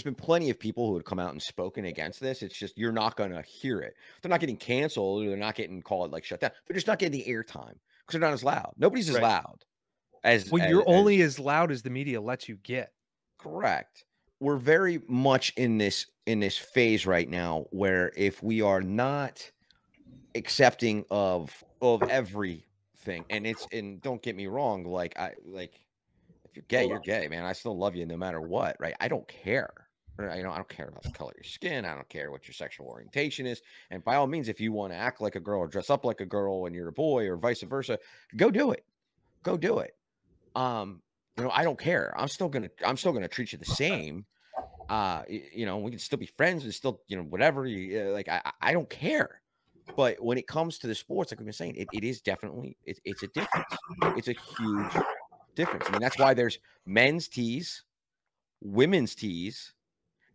been plenty of people who have come out and spoken against this. It's just, you're not going to hear it. They're not getting canceled, or they're not getting called, like, shut down. They're just not getting the airtime because they're not as loud. Nobody's as loud as. Well, you're only as loud as the media lets you get. Correct. We're very much in this phase right now where if we are not accepting of everything, and it's, and don't get me wrong, like if you're gay, you're gay, man. I still love you no matter what, right? I don't care. You know, I don't care about the color of your skin. I don't care what your sexual orientation is. And by all means, if you want to act like a girl or dress up like a girl and you're a boy, or vice versa, go do it. Go do it. You know, I don't care. I'm still gonna treat you the same. You know, we can still be friends and still, you know, whatever. I don't care. But when it comes to the sports, like we've been saying, it is definitely, it's a difference. It's a huge difference. I mean, that's why there's men's tees, women's tees,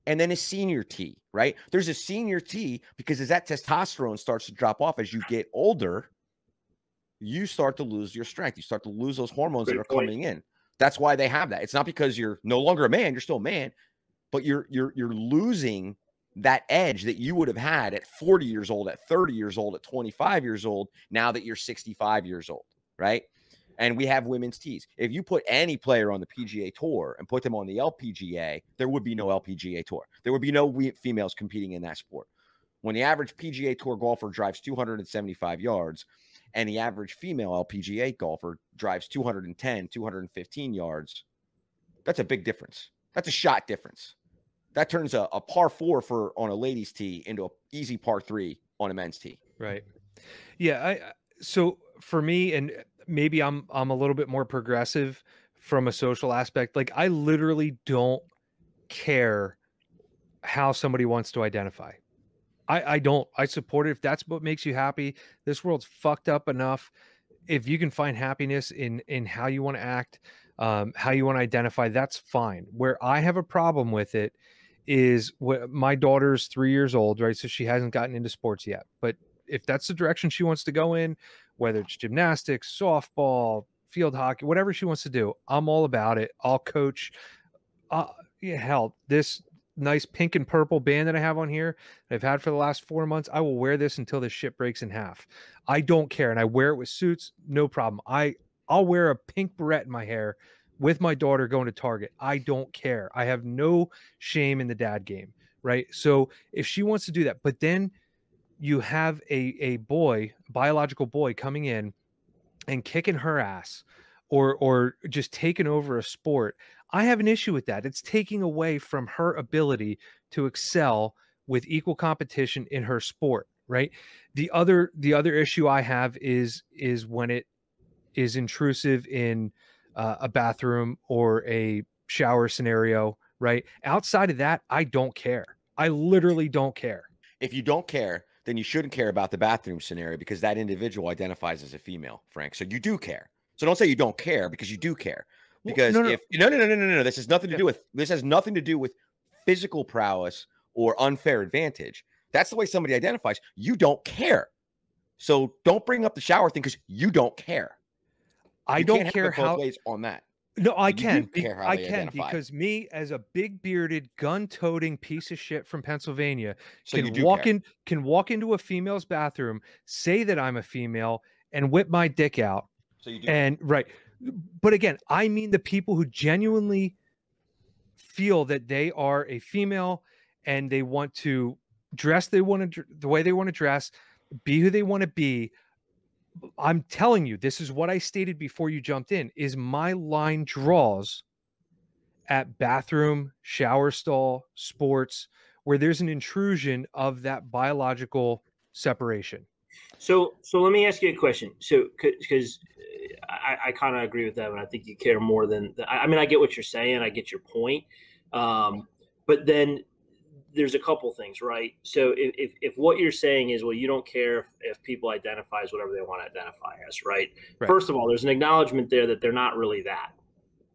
and then a senior tee, right? There's a senior tee because as that testosterone starts to drop off as you get older, you start to lose your strength. You start to lose those hormones that are coming in. That's why they have that. It's not because you're no longer a man, you're still a man, but you're losing that edge that you would have had at 40 years old, at 30 years old, at 25 years old, now that you're 65 years old, right? And we have women's tees. If you put any player on the PGA Tour and put them on the LPGA, there would be no LPGA Tour. There would be no females competing in that sport. When the average PGA Tour golfer drives 275 yards, and the average female LPGA golfer drives 210, 215 yards, that's a big difference. That's a shot difference. That turns a par four for on a ladies' tee into an easy par three on a men's tee. Right. Yeah. So for me, and maybe I'm a little bit more progressive from a social aspect. Like, I literally don't care how somebody wants to identify. I don't. I support it. If that's what makes you happy, this world's fucked up enough. If you can find happiness in how you want to act, how you want to identify, that's fine. Where I have a problem with it is my daughter's 3 years old, right? So she hasn't gotten into sports yet. But if that's the direction she wants to go in, whether it's gymnastics, softball, field hockey, whatever she wants to do, I'm all about it. I'll coach. Hell, this nice pink and purple band that I have on here that I've had for the last 4 months, I will wear this until this shit breaks in half. I don't care. And I wear it with suits, no problem. I'll wear a pink beret in my hair with my daughter going to Target. I don't care. I have no shame in the dad game, right? So if she wants to do that, but then you have a boy, biological boy, coming in and kicking her ass or just taking over a sport, I have an issue with that. It's taking away from her ability to excel with equal competition in her sport, right? The other issue I have is when it is intrusive in a bathroom or a shower scenario, right? Outside of that, I don't care. I literally don't care. If you don't care, then you shouldn't care about the bathroom scenario because that individual identifies as a female, Frank. So you do care. So don't say you don't care, because you do care. Because no, this has nothing to do with physical prowess or unfair advantage. That's the way somebody identifies. You don't care. So don't bring up the shower thing because you don't care. I don't care how ways on that. No, I can. I can, because me as a big bearded gun toting piece of shit from Pennsylvania can walk into a female's bathroom, say that I'm a female, and whip my dick out. So you do. And right. But again, I mean the people who genuinely feel that they are a female and they want to dress the way they want to dress, be who they want to be. I'm telling you, this is what I stated before you jumped in, is my line draws at bathroom, shower stall, sports, where there's an intrusion of that biological separation. So let me ask you a question. So because I kind of agree with that, and I think you care more than I mean, I get what you're saying. I get your point. But then there's a couple things, right? So if what you're saying is, well, you don't care if people identify as whatever they want to identify as, right? First of all, there's an acknowledgement there that they're not really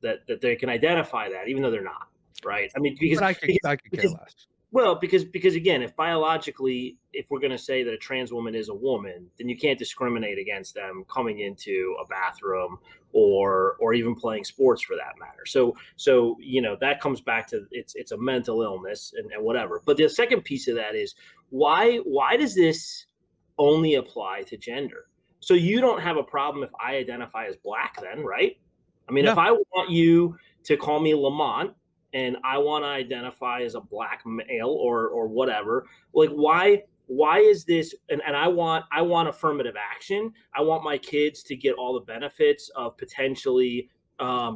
that they can identify that, even though they're not, right? I mean, I could care less. Well, because again, if biologically, if we're going to say that a trans woman is a woman, then you can't discriminate against them coming into a bathroom or even playing sports for that matter. So you know, that comes back to it's a mental illness and whatever. But the second piece of that is why does this only apply to gender? So you don't have a problem if I identify as black then, right? I mean, if I want you to call me Lamont, and I want to identify as a black male or whatever. Like, why is this? And I want affirmative action. I want my kids to get all the benefits of potentially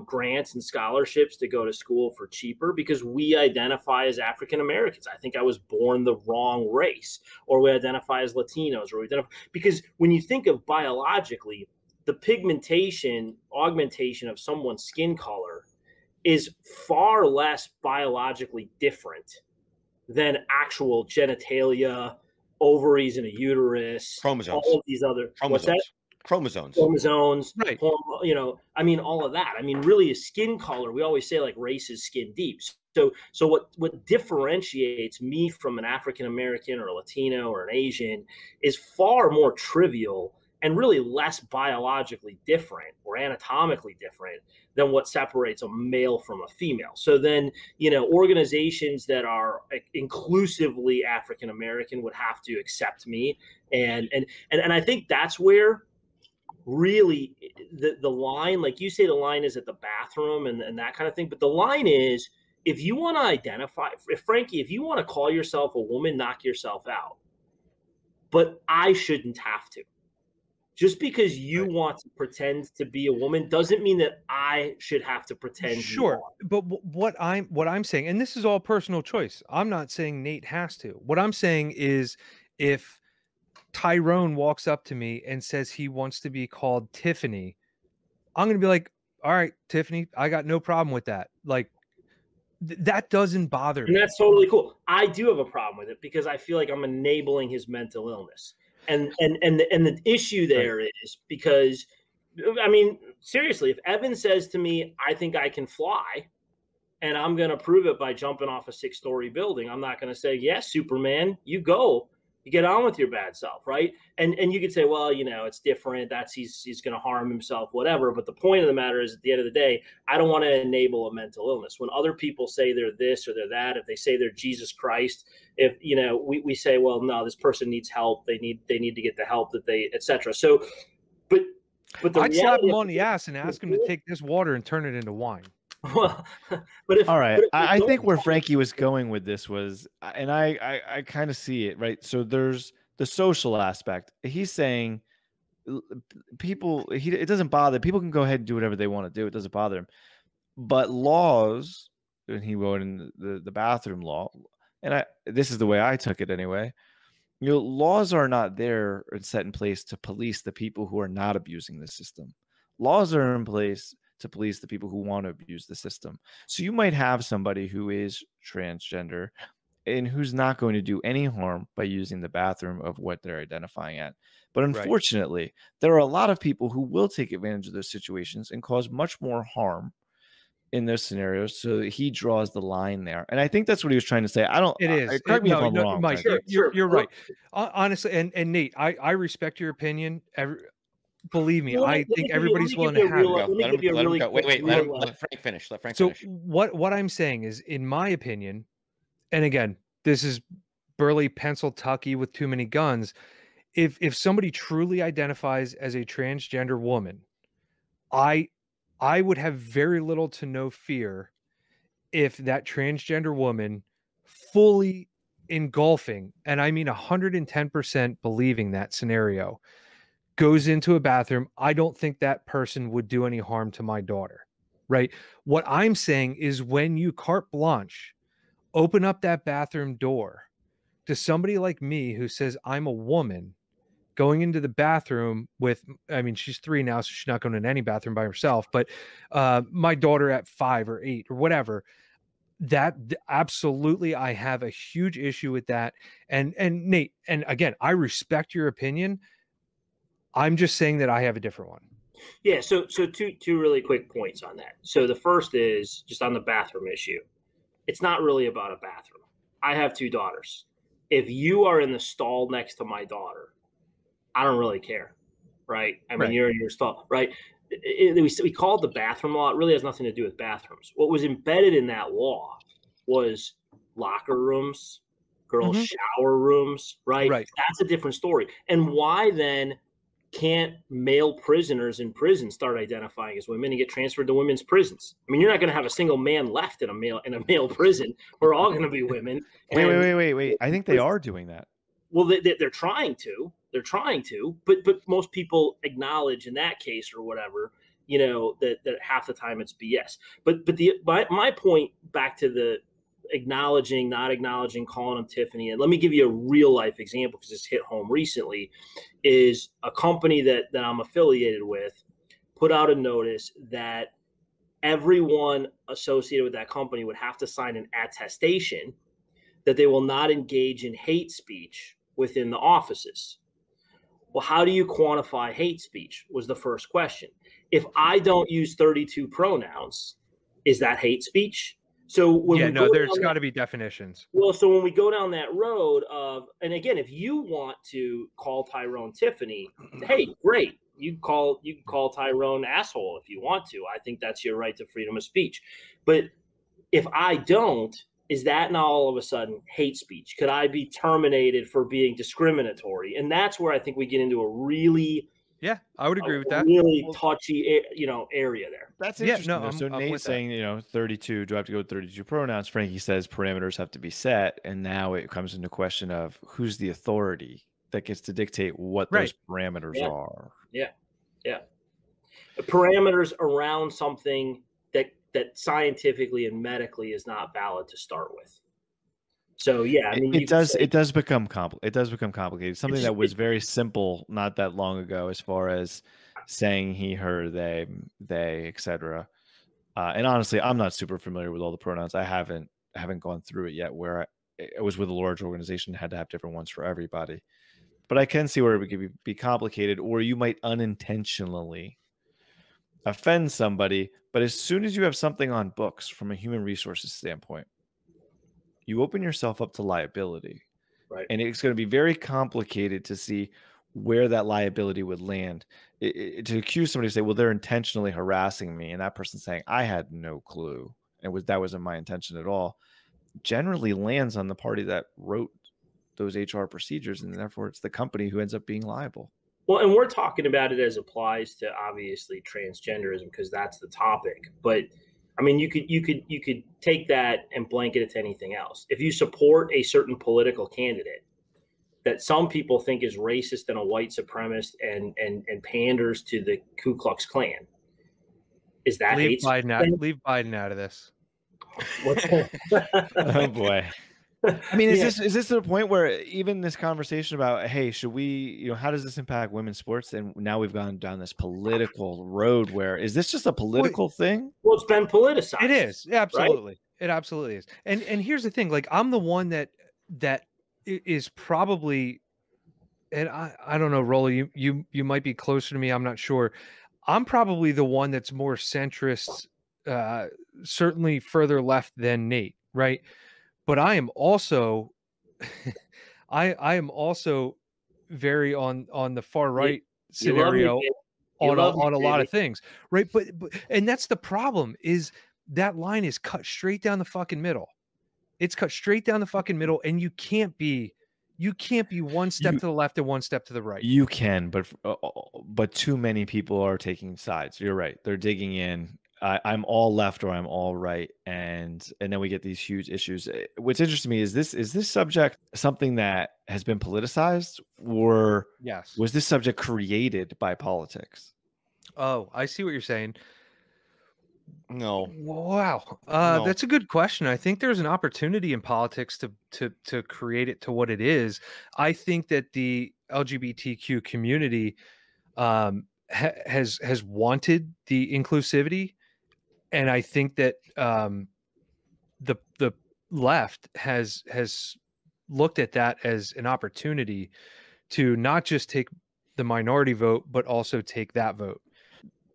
grants and scholarships to go to school for cheaper because we identify as African Americans. I think I was born the wrong race, or we identify as Latinos, or we identify, because when you think of biologically, the pigmentation, augmentation of someone's skin color is far less biologically different than actual genitalia, ovaries and a uterus, chromosomes, all of these other chromosomes, right? You know, I mean, all of that. I mean, really, is skin color. We always say like race is skin deep. So what differentiates me from an African American or a Latino or an Asian is far more trivial and really less biologically different or anatomically different than what separates a male from a female. So then, you know, organizations that are inclusively African American would have to accept me. And I think that's where really the line, like you say, the line is at the bathroom and that kind of thing. But the line is, if you want to identify, if you want to call yourself a woman, knock yourself out. But I shouldn't have to. Just because you want to pretend to be a woman doesn't mean that I should have to pretend. Sure, but what I'm saying, and this is all personal choice. I'm not saying Nate has to. What I'm saying is, if Tyrone walks up to me and says he wants to be called Tiffany, I'm going to be like, "All right, Tiffany, I got no problem with that." Like, that doesn't bother me. And that's totally cool. I do have a problem with it because I feel like I'm enabling his mental illness. And the issue there is because, I mean, seriously, if Evan says to me, I think I can fly and I'm going to prove it by jumping off a 6-story building, I'm not going to say, yes, Superman, you go, you get on with your bad self. Right. And you could say, well, you know, it's different. That's he's going to harm himself, whatever. But the point of the matter is, at the end of the day, I don't want to enable a mental illness. When other people say they're this or they're that, if they say they're Jesus Christ, if, you know, we say, well, no, this person needs help. They need to get the help that they, etc. So, but I'd slap him on the ass and ask him to take this water and turn it into wine. Well, I think where Frankie was going with this was, and I kind of see it, right? So there's the social aspect. He's saying it doesn't bother. People can go ahead and do whatever they want to do. It doesn't bother him. But laws, and he wrote in the bathroom law, and this is the way I took it anyway. You know, laws are not there and set in place to police the people who are not abusing the system. Laws are in place to police the people who want to abuse the system. So you might have somebody who is transgender and who's not going to do any harm by using the bathroom of what they're identifying at. But unfortunately, there are a lot of people who will take advantage of those situations and cause much more harm in those scenarios. So he draws the line there. And I think that's what he was trying to say. I don't, it is. Correct me if I'm wrong. Mike, you're right. Honestly, and Nate, I respect your opinion. Believe me, I think everybody's willing to have it. Wait, let Frank finish. Let Frank finish. So what I'm saying is, in my opinion, and again, this is burly pencil tucky with too many guns. If somebody truly identifies as a transgender woman, I would have very little to no fear if that transgender woman fully engulfing, and I mean 110% believing that scenario, goes into a bathroom. I don't think that person would do any harm to my daughter, right? What I'm saying is, when you carte blanche open up that bathroom door to somebody like me who says I'm a woman going into the bathroom with, I mean, she's 3 now, so she's not going in any bathroom by herself, but my daughter at 5 or 8 or whatever, That absolutely, I have a huge issue with that. And Nate, and again, I respect your opinion. I'm just saying that I have a different one. Yeah. So two really quick points on that. So the first is just on the bathroom issue. It's not really about a bathroom. I have two daughters. If you are in the stall next to my daughter, I don't really care. Right. I mean, right. You're in your stall, right? We called the bathroom law. It really has nothing to do with bathrooms. What was embedded in that law was locker rooms, girls' shower rooms, right? That's a different story. And why then can't male prisoners in prison start identifying as women and get transferred to women's prisons? I mean, you're not going to have a single man left in a male prison. We're all going to be women. Wait. I think they are doing that. Well, they're trying to. They're trying to, but most people acknowledge in that case or whatever, you know, that half the time it's BS. But my point back to the acknowledging, not acknowledging, calling them Tiffany, and let me give you a real life example because this hit home recently, is a company that I'm affiliated with put out a notice that everyone associated with that company would have to sign an attestation that they will not engage in hate speech within the offices. Well, how do you quantify hate speech was the first question. If I don't use 32 pronouns, is that hate speech? So there's got to be definitions. Well, so when we go down that road of, and again, if you want to call Tyrone Tiffany, hey, great. You can call Tyrone asshole if you want to. I think that's your right to freedom of speech. But if I don't, is that now all of a sudden hate speech? Could I be terminated for being discriminatory? And that's where I think we get into a really I would agree with that. Really touchy, area there. That's interesting. So Nate's saying, 32. Do I have to go with 32 pronouns? Frankie says parameters have to be set, and now it comes into question of who's the authority that gets to dictate what those parameters are. Yeah. The parameters around something that scientifically and medically is not valid to start with. So it does become complicated. Something that was very simple not that long ago, as far as saying he, her, they, etc. And honestly, I'm not super familiar with all the pronouns. I haven't gone through it yet. Where I was with a large organization, had to have different ones for everybody. But I can see where it could be complicated, or you might unintentionally offend somebody. But as soon as you have something on books from a human resources standpoint, you open yourself up to liability. Right. And it's going to be very complicated to see where that liability would land. To accuse somebody to say, well, they're intentionally harassing me, and that person saying, I had no clue, and that wasn't my intention at all, generally lands on the party that wrote those HR procedures, and therefore it's the company who ends up being liable. Well, and we're talking about it as applies to obviously transgenderism because that's the topic. But I mean, you could take that and blanket it to anything else. If you support a certain political candidate that some people think is racist and a white supremacist and panders to the Ku Klux Klan, is that hate speech? Leave Biden out of this. What's that? Oh boy. I mean, is this to the point where even this conversation about, hey, should we, how does this impact women's sports? And now we've gone down this political road where, is this just a political thing? Well, it's been politicized. It is. Yeah, absolutely. Right? It absolutely is. And here's the thing, like, I'm the one that is probably, and I don't know, Rolla, you might be closer to me. I'm not sure. I'm probably the one that's more centrist, certainly further left than Nate. Right. But I am also, I am also very on the far right scenario on a lot of things, right? But that's the problem, is that line is cut straight down the fucking middle. It's cut straight down the fucking middle, and you can't be one step to the left and one step to the right. You can, but too many people are taking sides. You're right; they're digging in. I'm all left or I'm all right, and then we get these huge issues. What's interesting to me is this subject something that has been politicized, or was this subject created by politics? Oh, I see what you're saying. No. Wow. No. That's a good question. I think there's an opportunity in politics to create it to what it is. I think that the LGBTQ community has wanted the inclusivity. And I think that left has looked at that as an opportunity to not just take the minority vote, but also take that vote.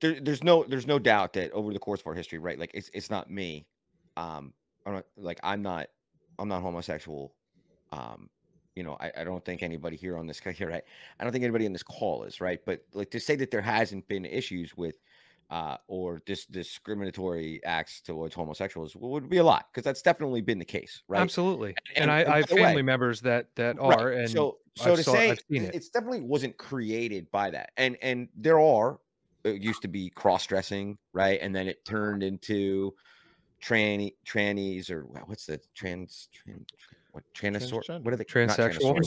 There's no doubt that over the course of our history, right? Like it's not me. I'm not homosexual. You know, I don't think anybody here on this right. I don't think anybody on this call is right. But like to say that there hasn't been issues with or discriminatory acts towards homosexuals would be a lot, because that's definitely been the case, right? Absolutely. And I have family members that are, right. And I've seen it definitely wasn't created by that. And there are, it used to be cross-dressing, right? And then it turned into trannies, or what's the what are they? Transsexual.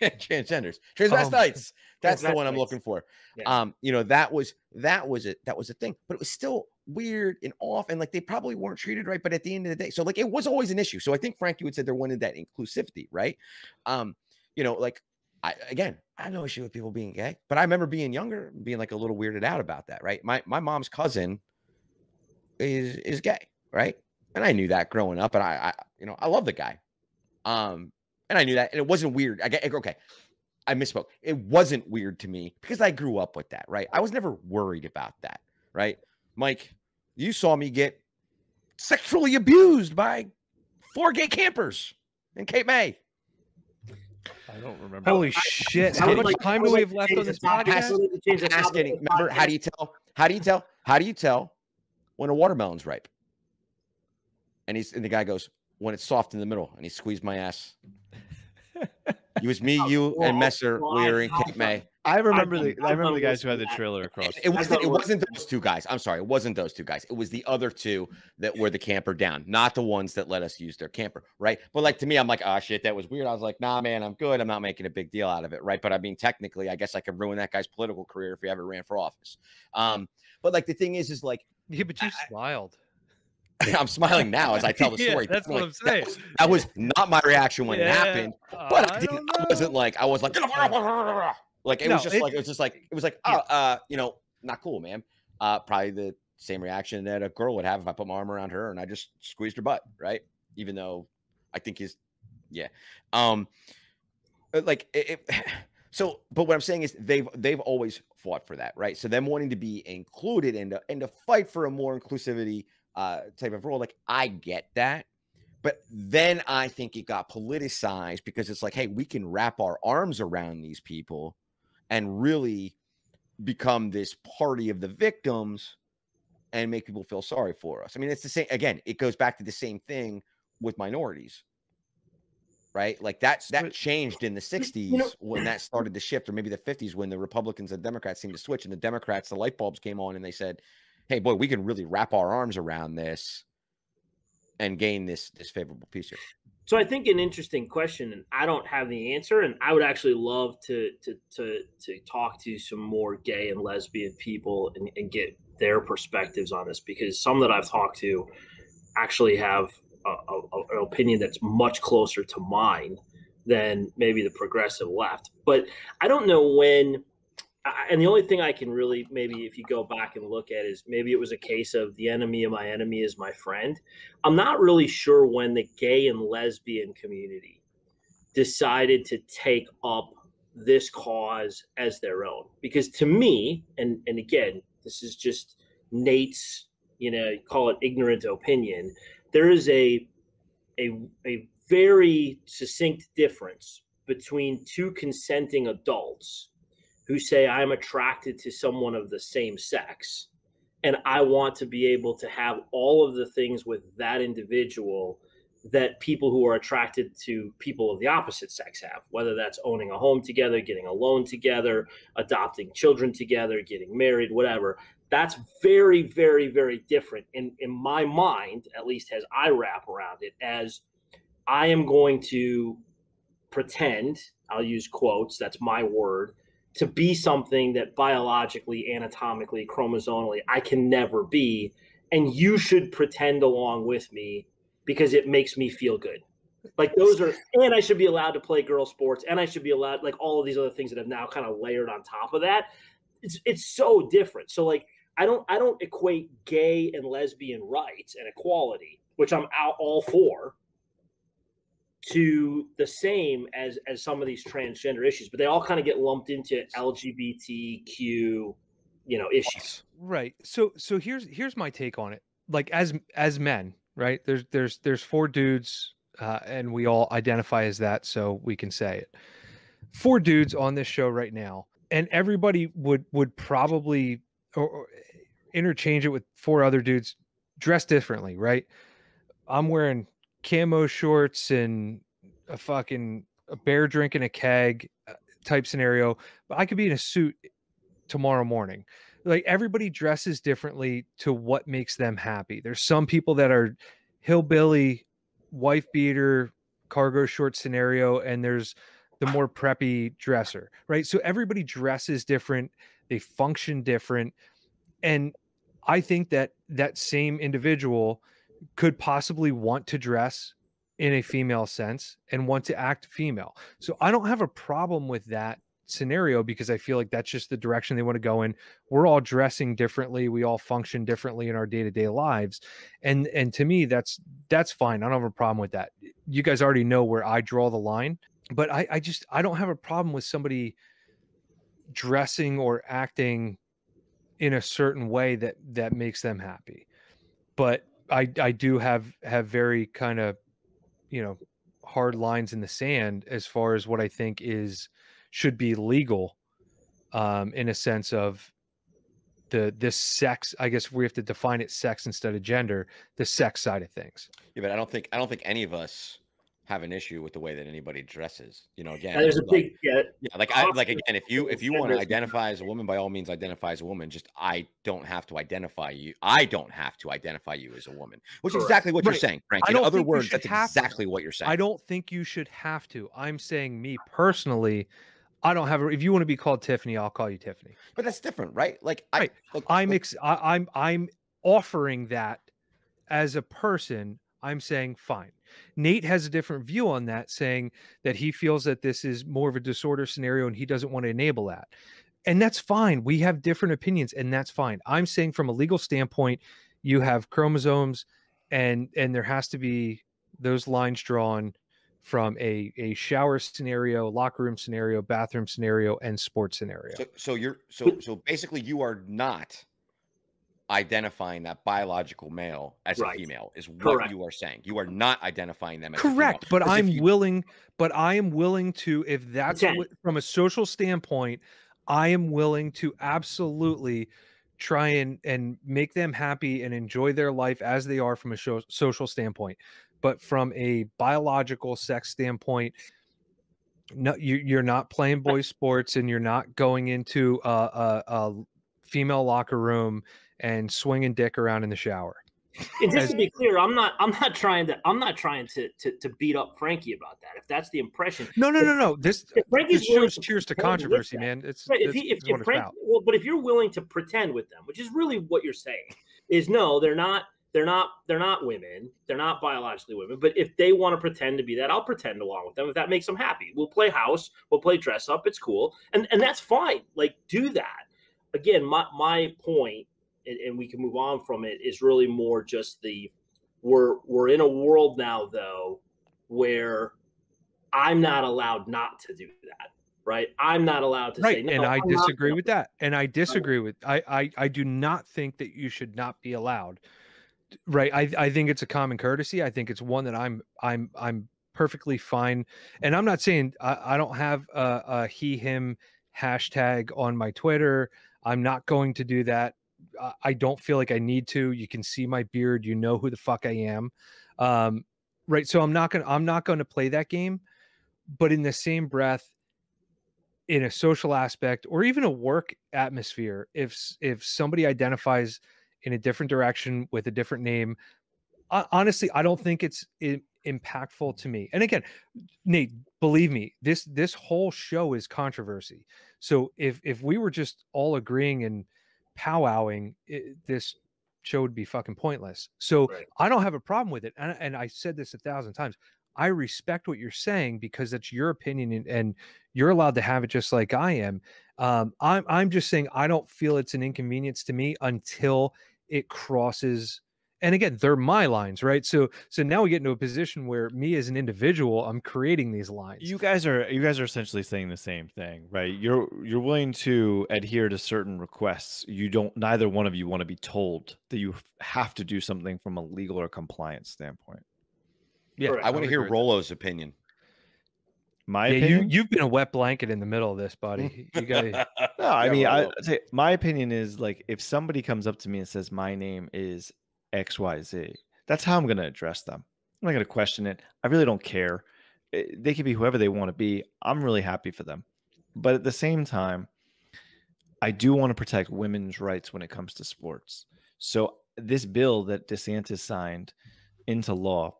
Transgenders. Transvestites. That's the one I'm looking for. Yeah. You know, that was a thing, but it was still weird and off, and like they probably weren't treated right, but at the end of the day, so like it was always an issue. So I think, Frank, you would say there wanted that inclusivity, right? You know, like I have no issue with people being gay, but I remember being younger, being like a little weirded out about that, right? My mom's cousin is gay, right? And I knew that growing up, and I you know, I love the guy, and I knew that, and it wasn't weird. Okay, I misspoke. It wasn't weird to me because I grew up with that, right? I was never worried about that, right? Mike, you saw me get sexually abused by 4 gay campers in Cape May. I don't remember. Holy shit! How much time do we have left on this podcast? Remember, how do you tell? How do you tell when a watermelon's ripe? And the guy goes, when it's soft in the middle, and he squeezed my ass. It was me, you, and Messer. We were in Cape May. I remember the guys who had the trailer across. It wasn't those two guys. I'm sorry, it wasn't those two guys. It was the other two that were the camper down, not the ones that let us use their camper, right? But like to me, I'm like, oh shit, that was weird. I was like, nah, man, I'm good. I'm not making a big deal out of it, right? But I mean, technically, I guess I could ruin that guy's political career if he ever ran for office. But like the thing is like, yeah, but you smiled. I'm smiling now as I tell the story. Yeah, that's what I'm saying. That was not my reaction when it happened, but I wasn't like like it was just like oh, you know, not cool, man. Probably the same reaction that a girl would have if I put my arm around her and I just squeezed her butt, right? Even though I think So, but what I'm saying is they've always fought for that, right? So them wanting to be included and to fight for a more inclusivity type of role, like I get that, but then I think it got politicized because it's like, hey, we can wrap our arms around these people and really become this party of the victims and make people feel sorry for us. I mean, it's the same again. It goes back to the same thing with minorities, right? Like that changed in the 60s, you know, when that started to shift, or maybe the 50s when the Republicans and Democrats seemed to switch, and the Democrats, the light bulbs came on, and they said, hey, boy, we can really wrap our arms around this and gain this favorable piece here. So I think an interesting question, and I don't have the answer, and I would actually love to talk to some more gay and lesbian people and get their perspectives on this, because some that I've talked to actually have an opinion that's much closer to mine than maybe the progressive left. But I don't know when. And the only thing I can really, maybe if you go back and look at, is maybe it was a case of the enemy of my enemy is my friend. I'm not really sure when the gay and lesbian community decided to take up this cause as their own. Because to me, and again, this is just Nate's, you know, call it ignorant opinion, there is a very succinct difference between two consenting adults who say I'm attracted to someone of the same sex, and I want to be able to have all of the things with that individual that people who are attracted to people of the opposite sex have, whether that's owning a home together, getting a loan together, adopting children together, getting married, whatever. That's very, very, very different in my mind, at least as I wrap around it, as I am going to pretend, I'll use quotes, that's my word, to be something that biologically, anatomically, chromosomally, I can never be. And you should pretend along with me because it makes me feel good. Like those are, and I should be allowed to play girl sports, and I should be allowed, like all of these other things that have now kind of layered on top of that. It's so different. So like, I don't equate gay and lesbian rights and equality which I'm out all for, to the same as some of these transgender issues, but they all kind of get lumped into LGBTQ, issues. Right. So here's my take on it. Like as men, right? There's four dudes, and we all identify as that, so we can say it. Four dudes on this show right now, and everybody would probably or interchange it with four other dudes dressed differently, right? I'm wearing camo shorts and a fucking bear drinking a keg type scenario, but I could be in a suit tomorrow morning. Like, everybody dresses differently to what makes them happy. There's some people that are hillbilly, wife beater, cargo short scenario, and there's the more preppy dresser, right? So everybody dresses different, they function different. And I think that that same individual could possibly want to dress in a female sense and want to act female. So I don't have a problem with that scenario, because I feel like that's just the direction they want to go in. We're all dressing differently. We all function differently in our day-to-day lives. And to me, that's fine. I don't have a problem with that. You guys already know where I draw the line, but I don't have a problem with somebody dressing or acting in a certain way that makes them happy. But I do have very kind of, hard lines in the sand as far as what I think should be legal, in a sense of this sex. I guess we have to define it sex instead of gender, the sex side of things. Yeah, but I don't think any of us have an issue with the way that anybody dresses. Again, there's a big again, if you want to identify as a woman, by all means identify as a woman. Just I don't have to identify you as a woman, which is exactly what you're saying, Frank. In other words, that's exactly what you're saying. I don't think you should have to. I'm saying, me personally, I don't have. If you want to be called Tiffany, I'll call you Tiffany. But that's different, right? Like, I'm offering that as a person. I'm saying fine. Nate has a different view on that, saying that he feels that this is more of a disorder scenario and he doesn't want to enable that. And that's fine. We have different opinions, and that's fine. I'm saying, from a legal standpoint, you have chromosomes, and there has to be those lines drawn from a shower scenario, locker room scenario, bathroom scenario, and sports scenario. So basically you are not identifying that biological male as a female is what you are saying. You are not identifying them as a female. But I am willing to, if that's what, from a social standpoint, I am willing to absolutely try and make them happy and enjoy their life as they are from a social standpoint. But from a biological sex standpoint, no, you're not playing boy sports, and you're not going into a female locker room and swinging dick around in the shower. And just to be clear, I'm not trying to beat up Frankie about that, if that's the impression. No. This show's Cheers to Controversy, man. But if you're willing to pretend with them, which is really what you're saying, is no, they're not women. They're not biologically women. But if they want to pretend to be that, I'll pretend along with them. If that makes them happy, we'll play house. We'll play dress up. It's cool, and that's fine. Like, do that. Again, my point, and we can move on from it, is really more just the we're in a world now, though, where I'm not allowed not to do that, right? I'm not allowed to say no. And I disagree with that. And I disagree with I do not think that you should not be allowed, right? I think it's a common courtesy. I think it's one that I'm perfectly fine. And I'm not saying I don't have a he him hashtag on my Twitter. I'm not going to do that. I don't feel like I need to. You can see my beard. You know who the fuck I am. Right. So I'm not going to play that game. But in the same breath, in a social aspect or even a work atmosphere, if somebody identifies in a different direction with a different name, honestly, I don't think it's impactful to me. And again, Nate, believe me, this whole show is controversy. So if we were just all agreeing and powwowing, this show would be fucking pointless. So I don't have a problem with it, and I said this 1,000 times. I respect what you're saying, because that's your opinion, and you're allowed to have it, just like I am. I'm just saying I don't feel it's an inconvenience to me until it crosses And again, they're my lines, right? So now we get into a position where me as an individual, I'm creating these lines. You guys are essentially saying the same thing, right? You're willing to adhere to certain requests. Neither one of you want to be told that you have to do something from a legal or compliance standpoint. Yeah, I want to hear Rolo's opinion. My opinion? You've been a wet blanket in the middle of this, buddy. You gotta, no, I mean, I'd say my opinion is, like, if somebody comes up to me and says my name is XYZ, that's how I'm going to address them. I'm not going to question it. I really don't care. They can be whoever they want to be. I'm really happy for them. But at the same time, I do want to protect women's rights when it comes to sports. So this bill that DeSantis signed into law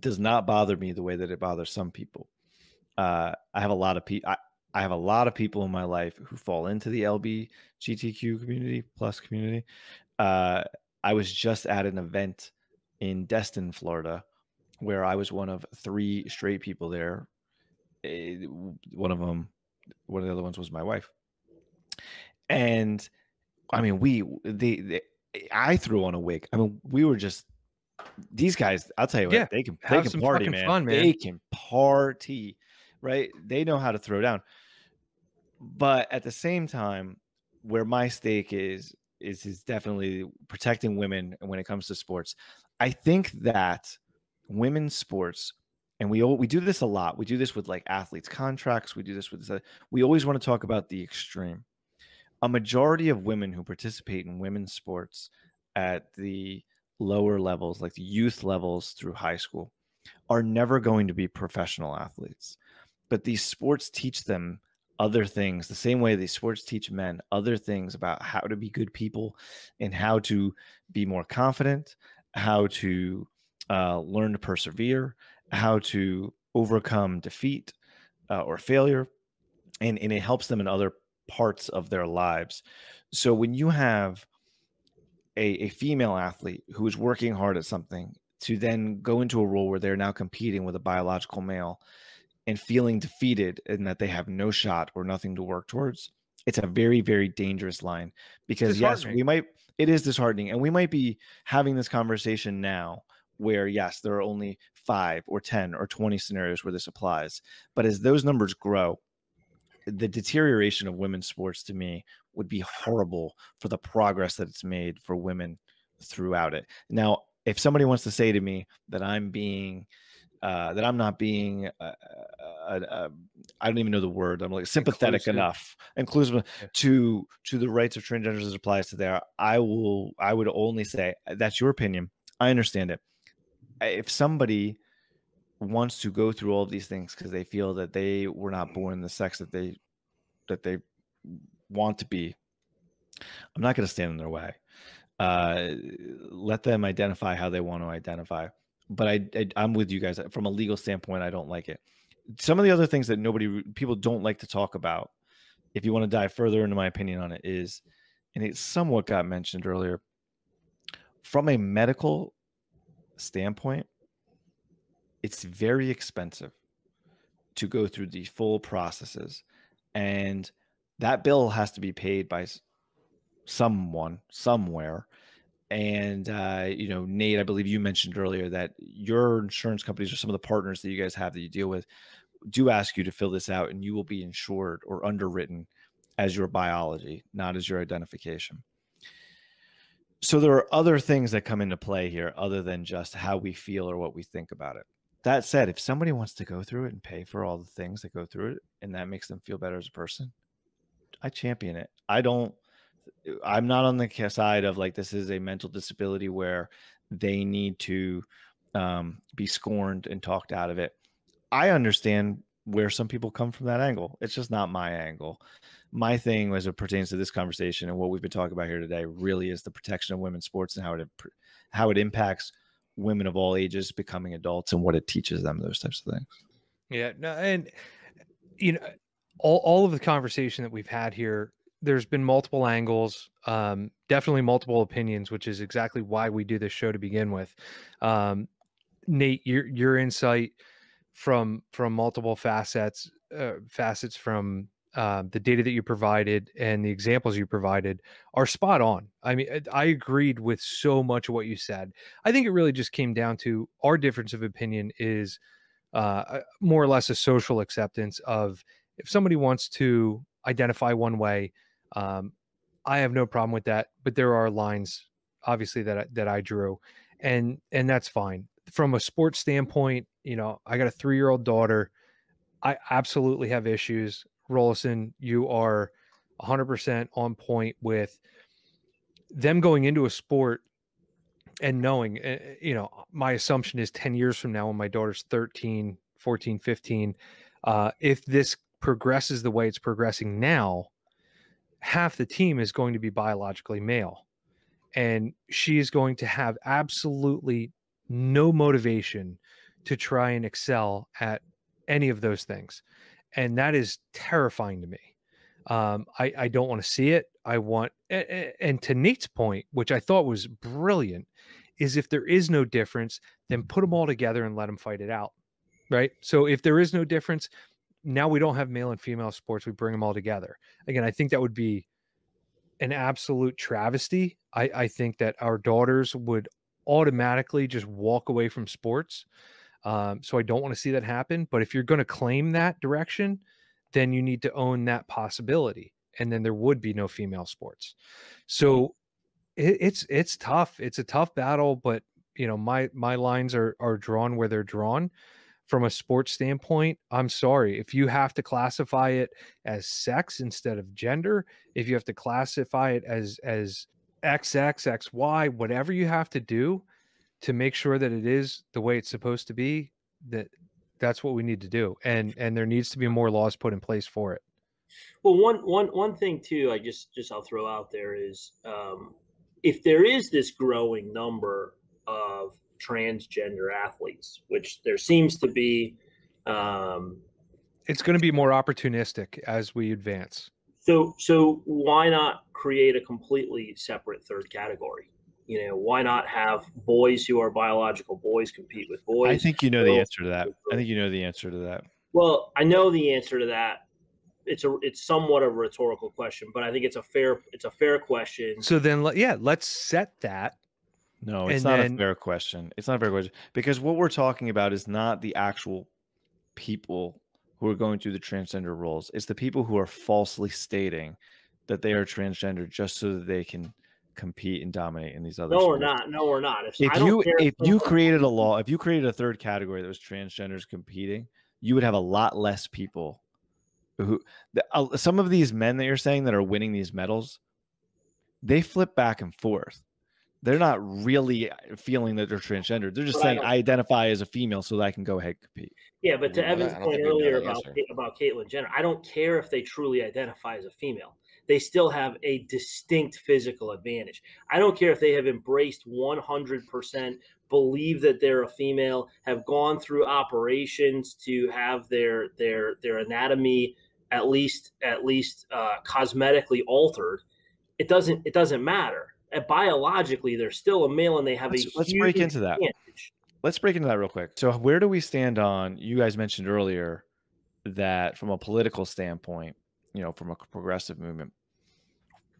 does not bother me the way that it bothers some people. I have a lot of people in my life who fall into the LGBTQ community. I was just at an event in Destin, Florida, where I was one of three straight people there. One of the other ones was my wife. And I mean, I threw on a wig. I mean, we were just, these guys, I'll tell you what, they can party, man. Fun, man. They can party, right? They know how to throw down. But at the same time, where my stake is definitely protecting women when it comes to sports. I think that women's sports, and we do this a lot. We do this with, like, athletes' contracts. We do this with this. We always want to talk about the extreme. A majority of women who participate in women's sports at the lower levels, like the youth levels through high school, are never going to be professional athletes. But these sports teach them other things, the same way these sports teach men other things about how to be good people and how to be more confident, how to learn to persevere, how to overcome defeat or failure. And it helps them in other parts of their lives. So when you have a female athlete who is working hard at something to then go into a role where they're now competing with a biological male and feeling defeated and that they have no shot or nothing to work towards, it's a very, very dangerous line. Because yes, it is disheartening. And we might be having this conversation now where, yes, there are only 5 or 10 or 20 scenarios where this applies. But as those numbers grow, the deterioration of women's sports to me would be horrible for the progress that it's made for women throughout it. Now, if somebody wants to say to me that I'm not being I don't even know the word. I'm like sympathetic enough, inclusive to the rights of transgenders as it applies to there. I would only say that's your opinion. I understand it. If somebody wants to go through all of these things because they feel that they were not born the sex that they want to be, I'm not going to stand in their way. Let them identify how they want to identify. But I'm with you guys. From a legal standpoint, I don't like it. Some of the other things that people don't like to talk about, if you want to dive further into my opinion on it, is, and it somewhat got mentioned earlier, from a medical standpoint, it's very expensive to go through the full processes. And that bill has to be paid by someone, somewhere. And, Nate, I believe you mentioned earlier that your insurance companies or some of the partners that you guys have that you deal with do ask you to fill this out, and you will be insured or underwritten as your biology, not as your identification. So there are other things that come into play here other than just how we feel or what we think about it. That said, if somebody wants to go through it and pay for all the things that go through it and that makes them feel better as a person, I champion it. I'm not on the side of, like, this is a mental disability where they need to be scorned and talked out of it. I understand where some people come from that angle. It's just not my angle. My thing, as it pertains to this conversation and what we've been talking about here today, really is the protection of women's sports and how it impacts women of all ages becoming adults and what it teaches them, those types of things. Yeah. No, and, you know, all of the conversation that we've had here, there's been multiple angles, definitely multiple opinions, which is exactly why we do this show to begin with. Nate, your insight from multiple facets, from the data that you provided and the examples you provided are spot on. I mean, I agreed with so much of what you said. I think it really just came down to our difference of opinion is more or less a social acceptance of if somebody wants to identify one way, I have no problem with that, but there are lines obviously that I drew, and that's fine. From a sports standpoint, you know, I got a 3-year-old daughter. I absolutely have issues. Rollison, you are 100% on point with them going into a sport and knowing, you know, my assumption is 10 years from now when my daughter's 13, 14, 15, if this progresses the way it's progressing now, half the team is going to be biologically male. And she is going to have absolutely no motivation to try and excel at any of those things. And that is terrifying to me. I don't want to see it. I want, and to Nate's point, which I thought was brilliant, is if there is no difference, then put them all together and let them fight it out. Right? So if there is no difference, now we don't have male and female sports. We bring them all together. Again, I think that would be an absolute travesty. I think that our daughters would automatically just walk away from sports. So I don't want to see that happen. But if you're going to claim that direction, then you need to own that possibility. And then there would be no female sports. So it's tough. It's a tough battle. But, you know, my lines are drawn where they're drawn. From a sports standpoint, I'm sorry. If you have to classify it as sex instead of gender, if you have to classify it as XX, XY, whatever you have to do to make sure that it is the way it's supposed to be, that's what we need to do. And there needs to be more laws put in place for it. Well, one thing too, I just I'll throw out there is if there is this growing number of transgender athletes, which there seems to be, it's going to be more opportunistic as we advance. So why not create a completely separate third category? You know, why not have boys who are biological boys compete with boys? I think you know the answer to that. Well, I know the answer to that. It's somewhat a rhetorical question, but I think it's a fair question. So then, yeah, let's set that. No, it's not a fair question. It's not a fair question because what we're talking about is not the actual people who are going through the transgender roles. It's the people who are falsely stating that they are transgender just so that they can compete and dominate in these other sports. No, we're not. If you created a law, if you created a third category that was transgenders competing, you would have a lot less people who some of these men that you're saying that are winning these medals, they flip back and forth. They're not really feeling that they're transgender. They're just saying, I identify as a female so that I can go ahead and compete. Yeah, but to Evan's point earlier about Caitlyn Jenner, I don't care if they truly identify as a female. They still have a distinct physical advantage. I don't care if they have embraced 100%, believe that they're a female, have gone through operations to have their anatomy at least cosmetically altered. It doesn't matter. Biologically, they're still a male, and they have let's break into that. Let's break into that real quick. So, where do we stand on? You guys mentioned earlier that from a political standpoint, you know, from a progressive movement,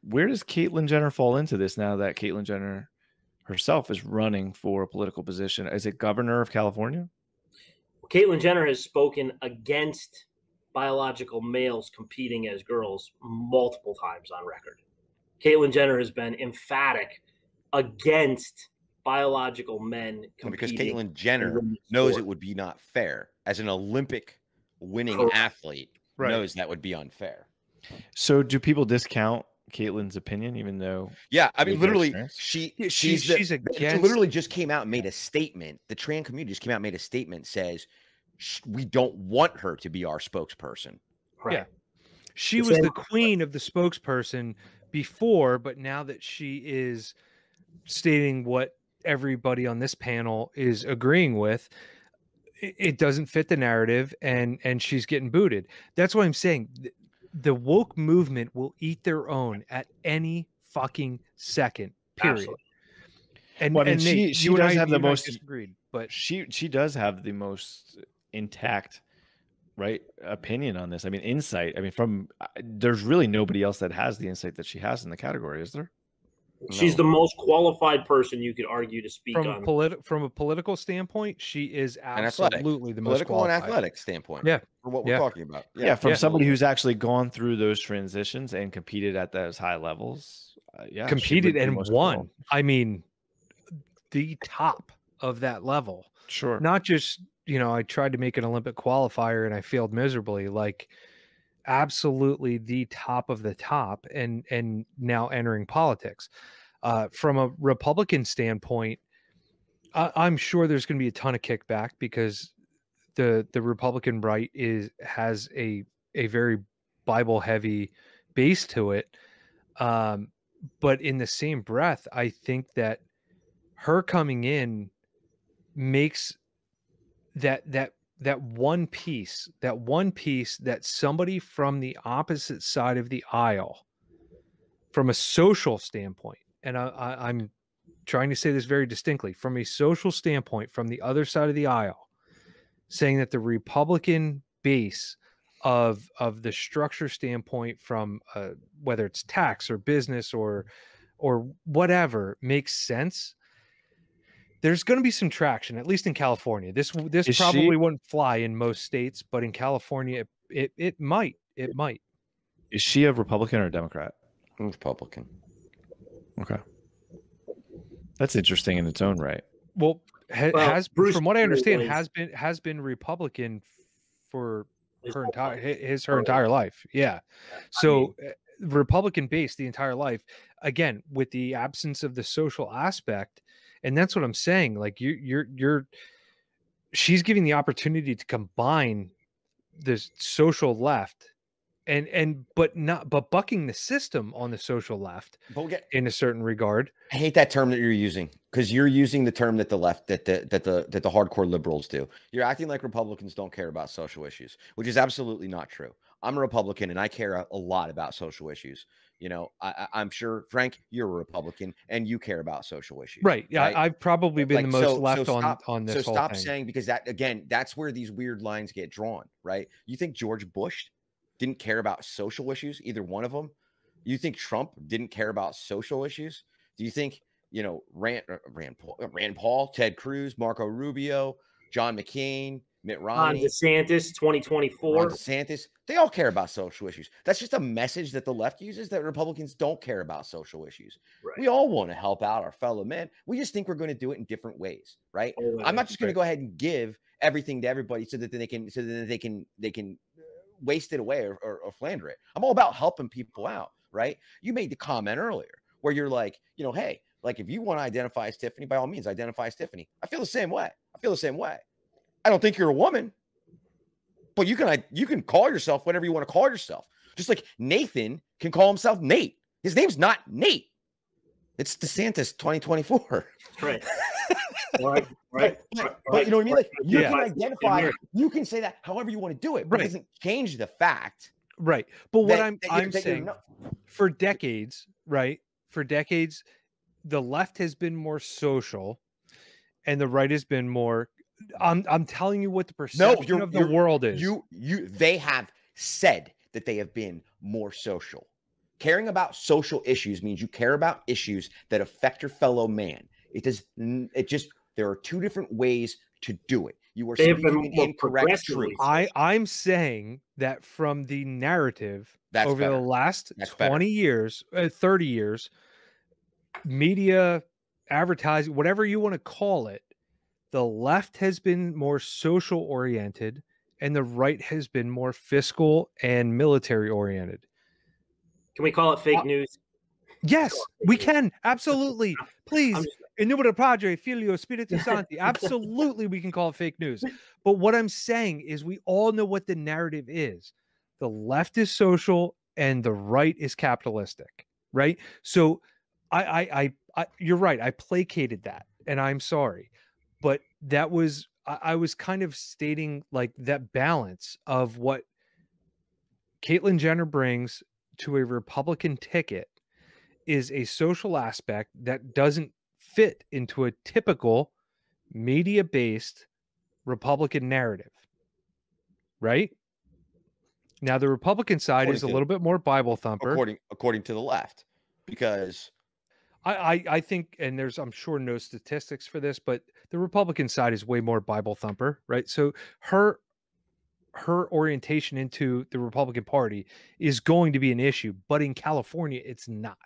where does Caitlyn Jenner fall into this? Now that Caitlyn Jenner herself is running for a political position, is it governor of California? Caitlyn Jenner has spoken against biological males competing as girls multiple times on record. Caitlyn Jenner has been emphatic against biological men competing. Because Caitlyn Jenner knows it would be not fair. As an Olympic winning athlete, right, knows that would be unfair. So do people discount Caitlyn's opinion, even though? Yeah, I mean, literally, she literally just came out and made a statement. The trans community just came out and made a statement, says we don't want her to be our spokesperson. Right. Yeah. She was the queen of the spokesperson before, but now that she is stating what everybody on this panel is agreeing with, it doesn't fit the narrative, and she's getting booted. That's why I'm saying the woke movement will eat their own at any fucking second, period. Absolutely. And, well, I mean, and she does have the most disagreed, but she does have the most intact right opinion on this. I mean, insight. I mean, from there's really nobody else that has the insight that she has in the category, is there? She's the most qualified person you could argue to speak on. From a political standpoint, she is absolutely the most qualified. Political and athletic standpoint. Yeah. For what we're talking about. Yeah. From somebody who's actually gone through those transitions and competed at those high levels. Yeah. Competed and won. Cool. I mean, the top of that level. Sure. Not just, you know, I tried to make an Olympic qualifier and I failed miserably. Like, absolutely the top of the top, and now entering politics. From a Republican standpoint, I'm sure there's going to be a ton of kickback because the Republican right has a very Bible heavy base to it. But in the same breath, I think that her coming in makes that one piece that somebody from the opposite side of the aisle, from a social standpoint, and I'm trying to say this very distinctly, from a social standpoint, from the other side of the aisle, saying that the Republican base of the structure standpoint, from whether it's tax or business or whatever, makes sense. There's going to be some traction, at least in California. This probably wouldn't fly in most states, but in California, it might. It might. Is she a Republican or a Democrat? Republican. Okay, that's interesting in its own right. Well, has Bruce, from what I understand, has been Republican for her entire life. Yeah, so I mean, Republican based the entire life. Again, with the absence of the social aspect. And that's what I'm saying. Like she's giving the opportunity to combine this social left but bucking the system on the social left in a certain regard. I hate that term that you're using, because you're using the term that the left, that the hardcore liberals do. You're acting like Republicans don't care about social issues, which is absolutely not true. I'm a Republican and I care a lot about social issues. You know, I'm sure, Frank, you're a Republican and you care about social issues. Right. Yeah. Right? I've probably been the most left on this. So whole stop thing. Saying, because that, again, that's where these weird lines get drawn, right? You think George Bush didn't care about social issues, either one of them? You think Trump didn't care about social issues? Do you think, you know, Rand Paul, Ted Cruz, Marco Rubio, John McCain, Mitt Romney, DeSantis, 2024. DeSantis, they all care about social issues. That's just a message that the left uses, that Republicans don't care about social issues. Right. We all want to help out our fellow men. We just think we're going to do it in different ways, right? Oh, I'm not just going to go ahead and give everything to everybody so that they can waste it away or flounder it. I'm all about helping people out, right? You made the comment earlier where you're like, you know, hey, like if you want to identify as Tiffany, by all means, identify as Tiffany. I feel the same way. I don't think you're a woman, but you can call yourself whatever you want to call yourself. Just like Nathan can call himself Nate. His name's not Nate. It's DeSantis 2024. Right. Right. But you know what I mean? Like, you can identify, you can say that however you want to do it, but it doesn't change the fact. Right. But what I'm saying, for decades, the left has been more social and the right has been more. I'm telling you what the perception of the world is. They have said that they have been more social. Caring about social issues means you care about issues that affect your fellow man. There are two different ways to do it. You are speaking incorrect truth. I'm saying that from the narrative over the last 20 years, 30 years, media, advertising, whatever you want to call it, the left has been more social oriented and the right has been more fiscal and military oriented. Can we call it fake news? Yes, we can. Absolutely. Please. In numero Padre, Filio, Spirito Santi. Absolutely. We can call it fake news. But what I'm saying is we all know what the narrative is. The left is social and the right is capitalistic. Right. So I you're right. I placated that and I'm sorry. But that was, I was kind of stating like that balance of what Caitlyn Jenner brings to a Republican ticket is a social aspect that doesn't fit into a typical media-based Republican narrative, right? Now, the Republican side is a little bit more Bible thumper, according to the left, because I think, and there's, I'm sure, no statistics for this, but the Republican side is way more Bible thumper, right? So her orientation into the Republican Party is going to be an issue, but in California, it's not.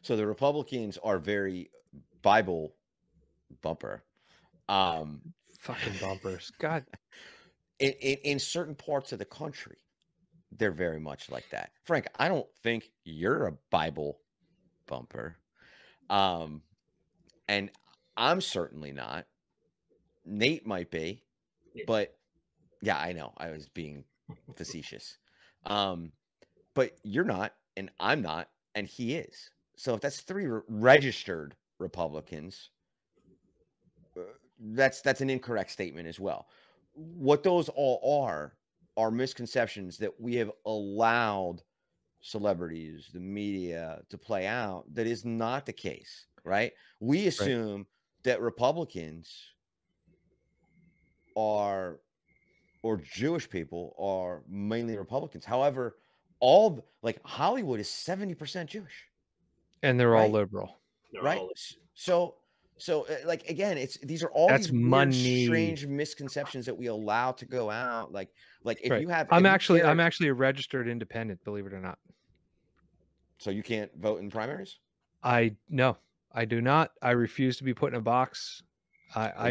So the Republicans are very Bible bumper. Fucking bumpers. God. In certain parts of the country, they're very much like that. Frank, I don't think you're a Bible bumper. And I'm certainly not. Nate might be, but yeah, I know I was being facetious. But you're not, and I'm not, and he is. So if that's three registered Republicans, that's an incorrect statement as well. What those all are misconceptions that we have allowed celebrities, the media to play out. That is not the case, right? We assume that Republicans are, or Jewish people are mainly Republicans. However, all like Hollywood is 70% Jewish. And they're all liberal. They're right. All so like, again, it's, these are all these strange misconceptions that we allow to go out. Like if you have, I'm actually a registered independent, believe it or not. So you can't vote in primaries? No, I do not. I refuse to be put in a box.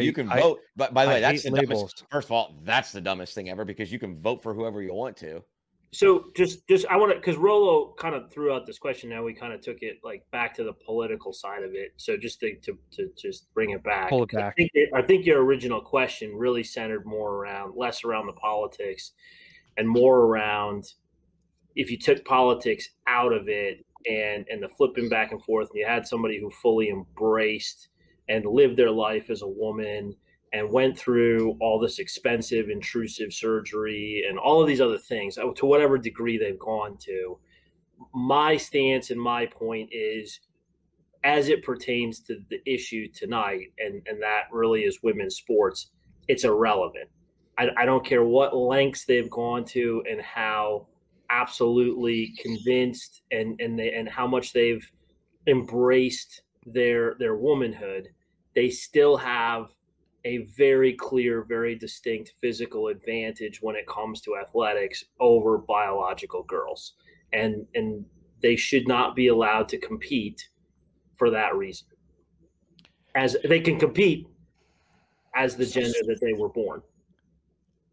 You can vote, but by the way, that's the dumbest. First of all, that's the dumbest thing ever, because you can vote for whoever you want to. So just I want to, because Rolo kind of threw out this question. Now we kind of took it like back to the political side of it. So just to just bring it back. Pull it back. I think your original question really centered more around, less around the politics and more around if you took politics out of it and the flipping back and forth, and you had somebody who fully embraced and lived their life as a woman and went through all this expensive, intrusive surgery and all of these other things, to whatever degree they've gone to. My stance and my point is, as it pertains to the issue tonight, and that really is women's sports, it's irrelevant. I don't care what lengths they've gone to and how absolutely convinced and how much they've embraced their womanhood. They still have a very clear, very distinct physical advantage when it comes to athletics over biological girls. And they should not be allowed to compete for that reason. As they can compete as the gender that they were born.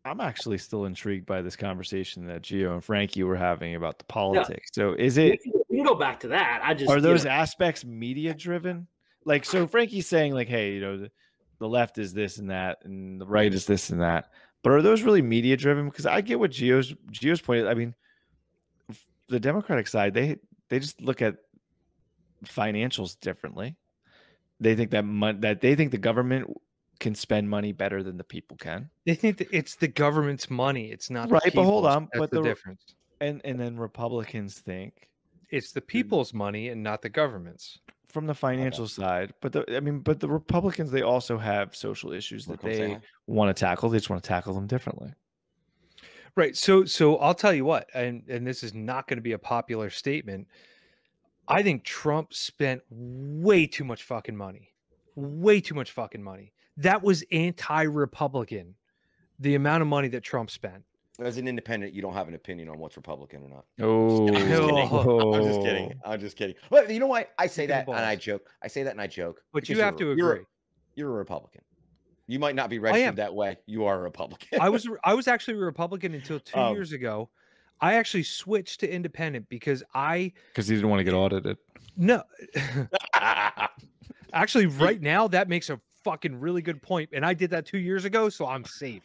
I'm actually still intrigued by this conversation that Gio and Frankie were having about the politics. Yeah. So is it, we can go back to that. Are those aspects media driven? Like, so Frankie's saying like, hey, you know, the left is this and that, and the right is this and that. But are those really media driven? Because I get what Gio's point. I mean, the Democratic side, they just look at financials differently. They think that they think the government can spend money better than the people can. They think that it's the government's money. It's not right. But hold on, that's the difference. And then Republicans think it's the people's money and not the government's. From the financial side, but the Republicans, they also have social issues that they want to tackle. They just want to tackle them differently. Right. So I'll tell you what, and this is not going to be a popular statement. I think Trump spent way too much fucking money, That was anti-Republican, the amount of money that Trump spent. As an independent, you don't have an opinion on what's Republican or not. Oh, I'm just kidding. But you know why I say that and I joke. But you have to agree. You're a Republican. You might not be registered that way. You are a Republican. I was actually a Republican until 2 years ago. I actually switched to independent because you didn't want to get audited. No. Actually, right now that makes a fucking really good point, and I did that 2 years ago, so I'm safe.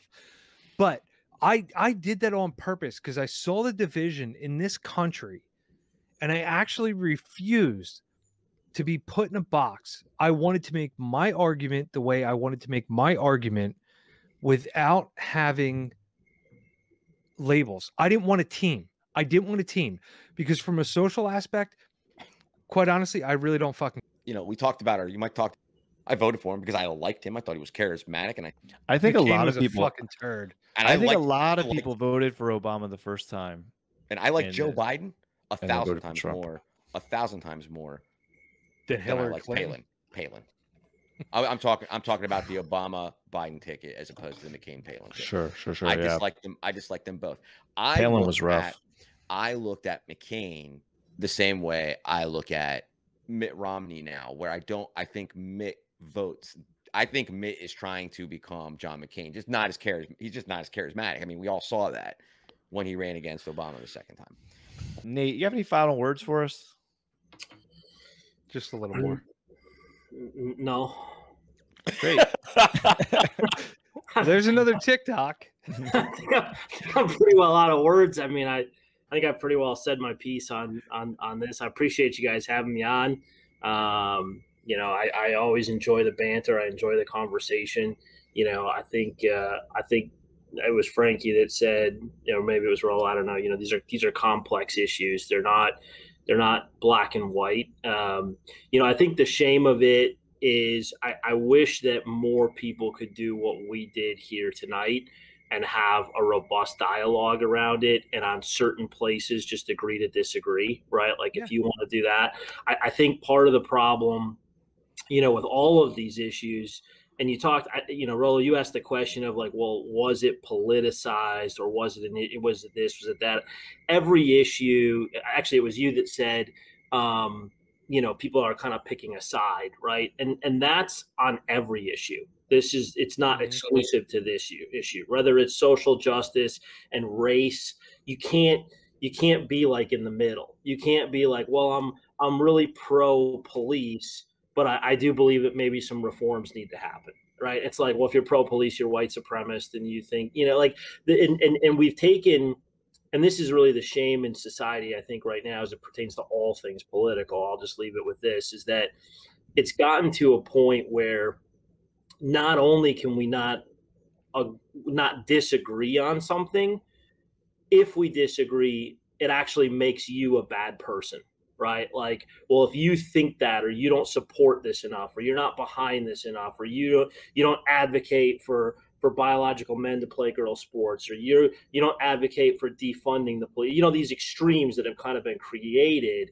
But I did that on purpose because I saw the division in this country, and I actually refused to be put in a box. I wanted to make my argument the way I wanted to make my argument without having labels. I didn't want a team. Because from a social aspect, quite honestly, I really don't fucking... You know, we talked about it. You might talk... I voted for him because I liked him. I thought he was charismatic, and I think a lot of people fucking turd. And I think a lot of people voted for Obama the first time, and I like Joe Biden 1,000 times more than Hillary Clinton. Palin. I'm talking about the Obama Biden ticket as opposed to the McCain Palin ticket. Sure. I just like them both. Palin was rough. I looked at McCain the same way I look at Mitt Romney now, where I think Mitt votes. I think Mitt is trying to become John McCain, just not as charismatic. He's just not as charismatic. I mean, we all saw that when he ran against Obama the second time. Nate, you have any final words for us? Just a little more. No. Great. There's another TikTok. I'm pretty well out of words. I mean, I think I pretty well said my piece on this. I appreciate you guys having me on. You know, I always enjoy the banter. I enjoy the conversation. You know, I think it was Frankie that said, you know, maybe it was Roll. I don't know. You know, these are complex issues. They're not black and white. You know, I think the shame of it is I wish that more people could do what we did here tonight and have a robust dialogue around it, and on certain places just agree to disagree, right? Like if you want to do that, I think part of the problem, you know, with all of these issues, and you talked, you know, Rolo, you asked the question of like, well, was it politicized or was it this, was it that? Every issue, actually it was you that said, you know, people are kind of picking a side, right? And that's on every issue. It's not exclusive to this issue, whether it's social justice and race. You can't be like in the middle. You can't be like, well, I'm really pro police, but I do believe that maybe some reforms need to happen, right? It's like, well, if you're pro police, you're white supremacist, and you think, you know, like, and we've taken, and this is really the shame in society, I think, right now, as it pertains to all things political. I'll just leave it with this, is that it's gotten to a point where not only can we not disagree on something, if we disagree, it actually makes you a bad person, right? Like, well, if you think that, or you don't support this enough, or you're not behind this enough, or you don't advocate for biological men to play girl sports, or you don't advocate for defunding the police, you know, these extremes that have kind of been created.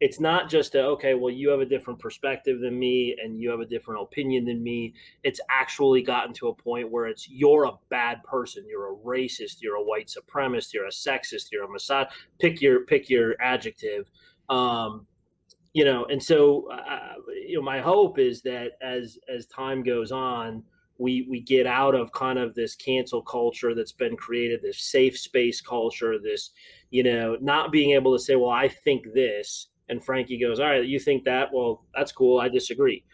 It's not just that, okay, well, you have a different perspective than me and you have a different opinion than me. It's actually gotten to a point where it's, you're a bad person. You're a racist. You're a white supremacist. You're a sexist. You're a misogynist. Pick your adjective. You know, and so, you know, my hope is that as time goes on, we get out of kind of this cancel culture that's been created, this safe space culture, this, you know, not being able to say, well, I think this, and Frankie goes, all right, you think that? Well, that's cool. I disagree.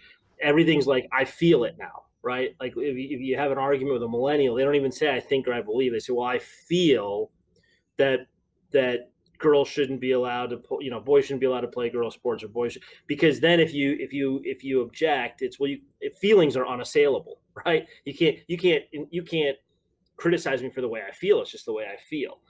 Everything's like, I feel it now, right? Like if you have an argument with a millennial, they don't even say I think or I believe. They say, well, I feel that girls shouldn't be allowed to, you know, boys shouldn't be allowed to play girl sports, or boys should, because then if you object, it's, well, feelings are unassailable, right? You can't criticize me for the way I feel. It's just the way I feel.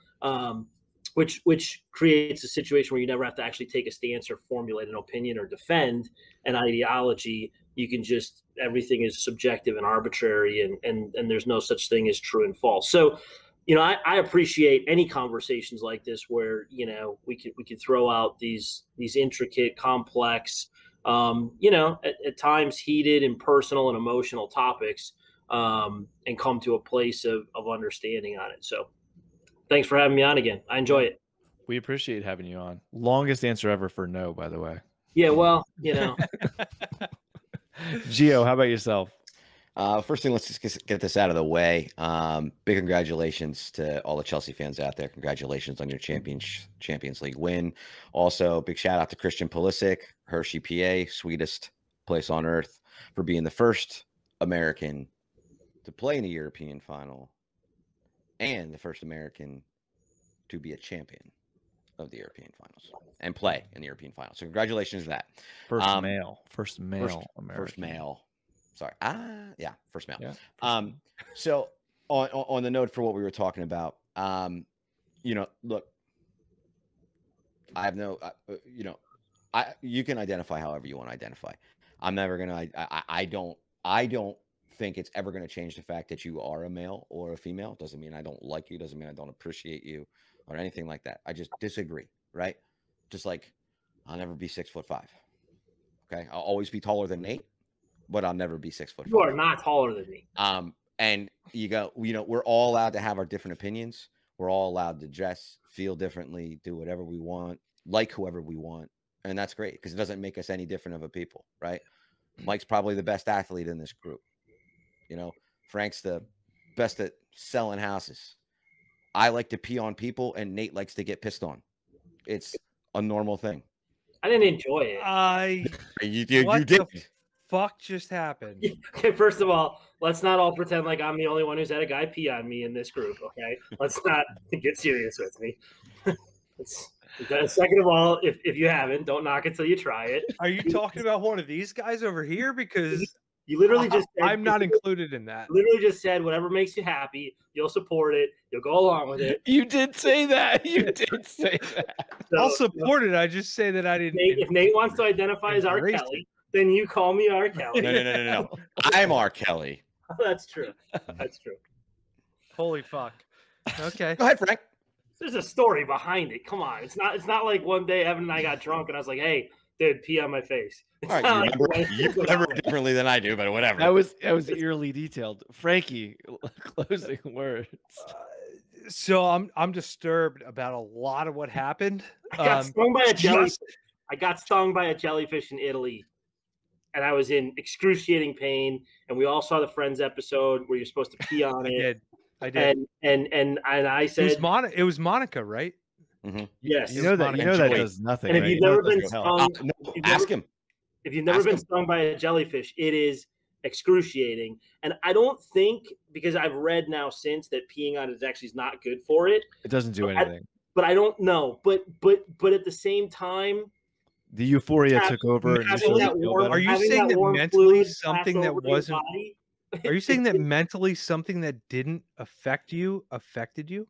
Which creates a situation where you never have to actually take a stance or formulate an opinion or defend an ideology. You can just, everything is subjective and arbitrary, and there's no such thing as true and false. So, you know, I appreciate any conversations like this where, you know, we could throw out these intricate, complex, you know, at times heated and personal and emotional topics, and come to a place of understanding on it. So, thanks for having me on again. I enjoy it. We appreciate having you on. Longest answer ever for no, by the way. Yeah, well, you know. Gio, how about yourself? First thing, let's just get this out of the way. Big congratulations to all the Chelsea fans out there. Congratulations on your Champions League win. Also, big shout out to Christian Pulisic, Hershey, PA, sweetest place on earth, for being the first American to play in a European final, and the first American to be a champion of the European finals and play in the European finals. So congratulations to that. First male American. Yeah. So on the note for what we were talking about, you know, look, I have no, you know, you can identify however you want to identify. I'm never gonna. I don't think it's ever gonna change the fact that you are a male or a female. Doesn't mean I don't like you. Doesn't mean I don't appreciate you or anything like that. I just disagree. Right? Just like I'll never be 6'5". Okay, I'll always be taller than Nate, but I'll never be 6'5". You are not taller than me. And you go, you know, we're all allowed to have our different opinions. We're all allowed to dress, feel differently, do whatever we want, like whoever we want. And that's great because it doesn't make us any different of a people, right? Mike's probably the best athlete in this group. You know, Frank's the best at selling houses. I like to pee on people and Nate likes to get pissed on. It's a normal thing. I didn't enjoy it. You did. Fuck just happened. Okay, first of all, let's not all pretend like I'm the only one who's had a guy pee on me in this group. Okay, let's not get serious with me. Second of all, if you haven't, don't knock it till you try it. Are you talking about one of these guys over here? Because you literally just said, I'm not included in that. Literally just said whatever makes you happy, you'll support it, you'll go along with it. You did say that. You did say that. So, I'll support it. I just say that I didn't. If Nate wants to identify as R. Kelly, then you call me R. Kelly. No. I'm R. Kelly. Oh, that's true. That's true. Holy fuck. Okay. Go ahead, Frank. There's a story behind it. Come on. It's not like one day Evan and I got drunk and I was like, hey, dude, pee on my face. All right, you remember it differently than I do, but whatever. That was eerily detailed. Frankie, closing words. So I'm disturbed about a lot of what happened. I got stung by a jellyfish in Italy. And I was in excruciating pain. And we all saw the Friends episode where you're supposed to pee on it. I did. And I said, it was Monica, right? Mm-hmm. Yes. You know that does nothing. And if you've never been stung, ask him. If you've never been stung by a jellyfish, it is excruciating. And I don't think, because I've read now since that peeing on it is not good for it. It doesn't do anything. But I don't know. But at the same time, the euphoria took over. Are you saying that mentally something that wasn't? Are you saying that mentally something that didn't affect you affected you?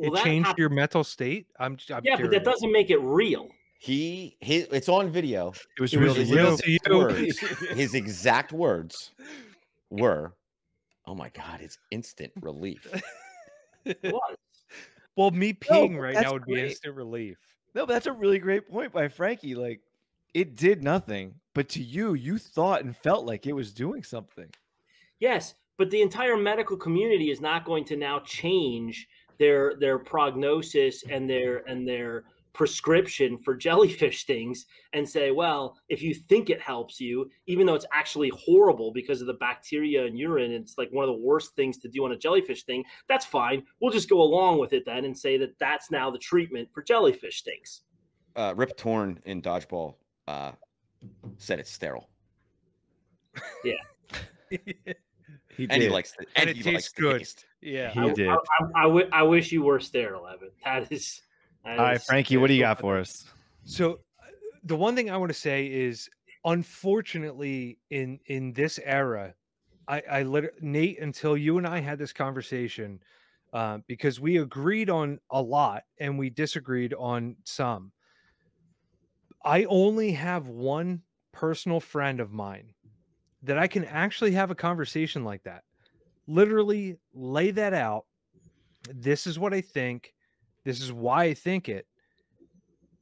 Well, it changed your mental state. Yeah, but that doesn't make it real. It's on video. It was real to you. His exact words were, "Oh my God, it's instant relief." Well, me peeing right now would be instant relief. No, but that's a really great point by Frankie. Like, it did nothing, but to you, you thought and felt like it was doing something. Yes, but the entire medical community is not going to now change their prognosis and their prescription for jellyfish stings and say, well, if you think it helps you, even though it's actually horrible because of the bacteria in urine, it's like one of the worst things to do on a jellyfish sting, that's fine. We'll just go along with it then and say that that's now the treatment for jellyfish stings. Rip Torn in Dodgeball said it's sterile. Yeah. He did. And he likes it. And it tastes good. Yeah. I wish you were sterile, Evan. All right, Frankie, what do you got for us? So the one thing I want to say is, unfortunately, in this era, I literally, Nate, until you and I had this conversation, because we agreed on a lot and we disagreed on some. I only have one personal friend of mine that I can actually have a conversation like that. Literally lay that out. This is what I think. This is why I think it.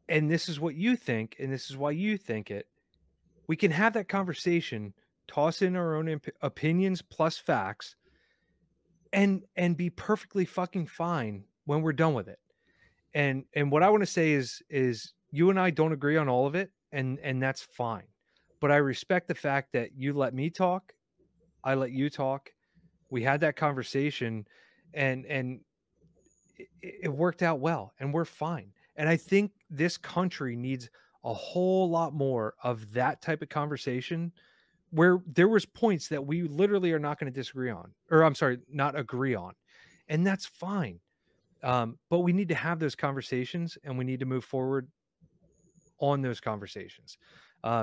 And this is what you think. And this is why you think it. We can have that conversation, toss in our own opinions plus facts, and be perfectly fucking fine when we're done with it. And what I want to say is you and I don't agree on all of it. And that's fine. But I respect the fact that you let me talk. I let you talk. We had that conversation and it worked out well and we're fine. And I think this country needs a whole lot more of that type of conversation where there was points that we literally are not going to disagree on, or I'm sorry, not agree on. And that's fine. But we need to have those conversations and we need to move forward on those conversations.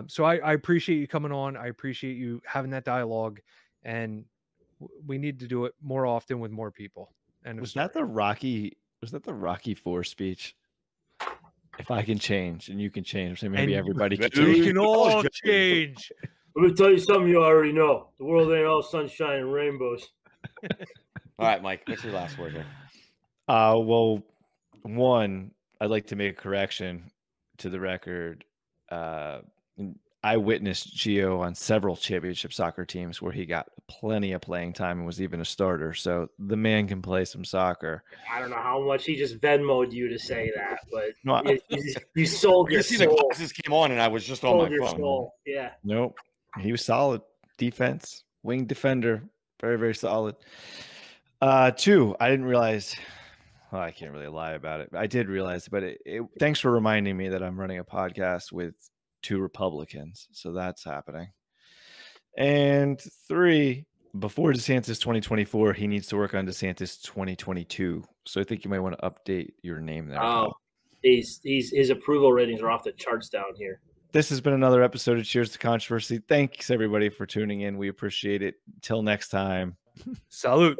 So I appreciate you coming on. I appreciate you having that dialogue, and we need to do it more often with more people. And was that the Rocky IV speech? If I can change and you can change, I'm saying maybe and everybody can change. We can all change. Let me tell you something you already know. The world ain't all sunshine and rainbows. All right, Mike, what's your last word here? Well, one, I'd like to make a correction to the record. I witnessed Gio on several championship soccer teams where he got plenty of playing time and was even a starter. So the man can play some soccer. I don't know how much he just Venmo'd you to say that, but no, you sold your soul. You see the glasses came on and I was just on my phone. Soul. Yeah. Nope. He was solid. Defense, wing defender. Very, very solid. Two, I didn't realize – well, I can't really lie about it. I did realize, but thanks for reminding me that I'm running a podcast with two Republicans. So that's happening. And three, before DeSantis 2024, he needs to work on DeSantis 2022. So I think you might want to update your name there. Oh, his approval ratings are off the charts down here. This has been another episode of Cheers to Controversy. Thanks, everybody, for tuning in. We appreciate it. Till next time. Salute.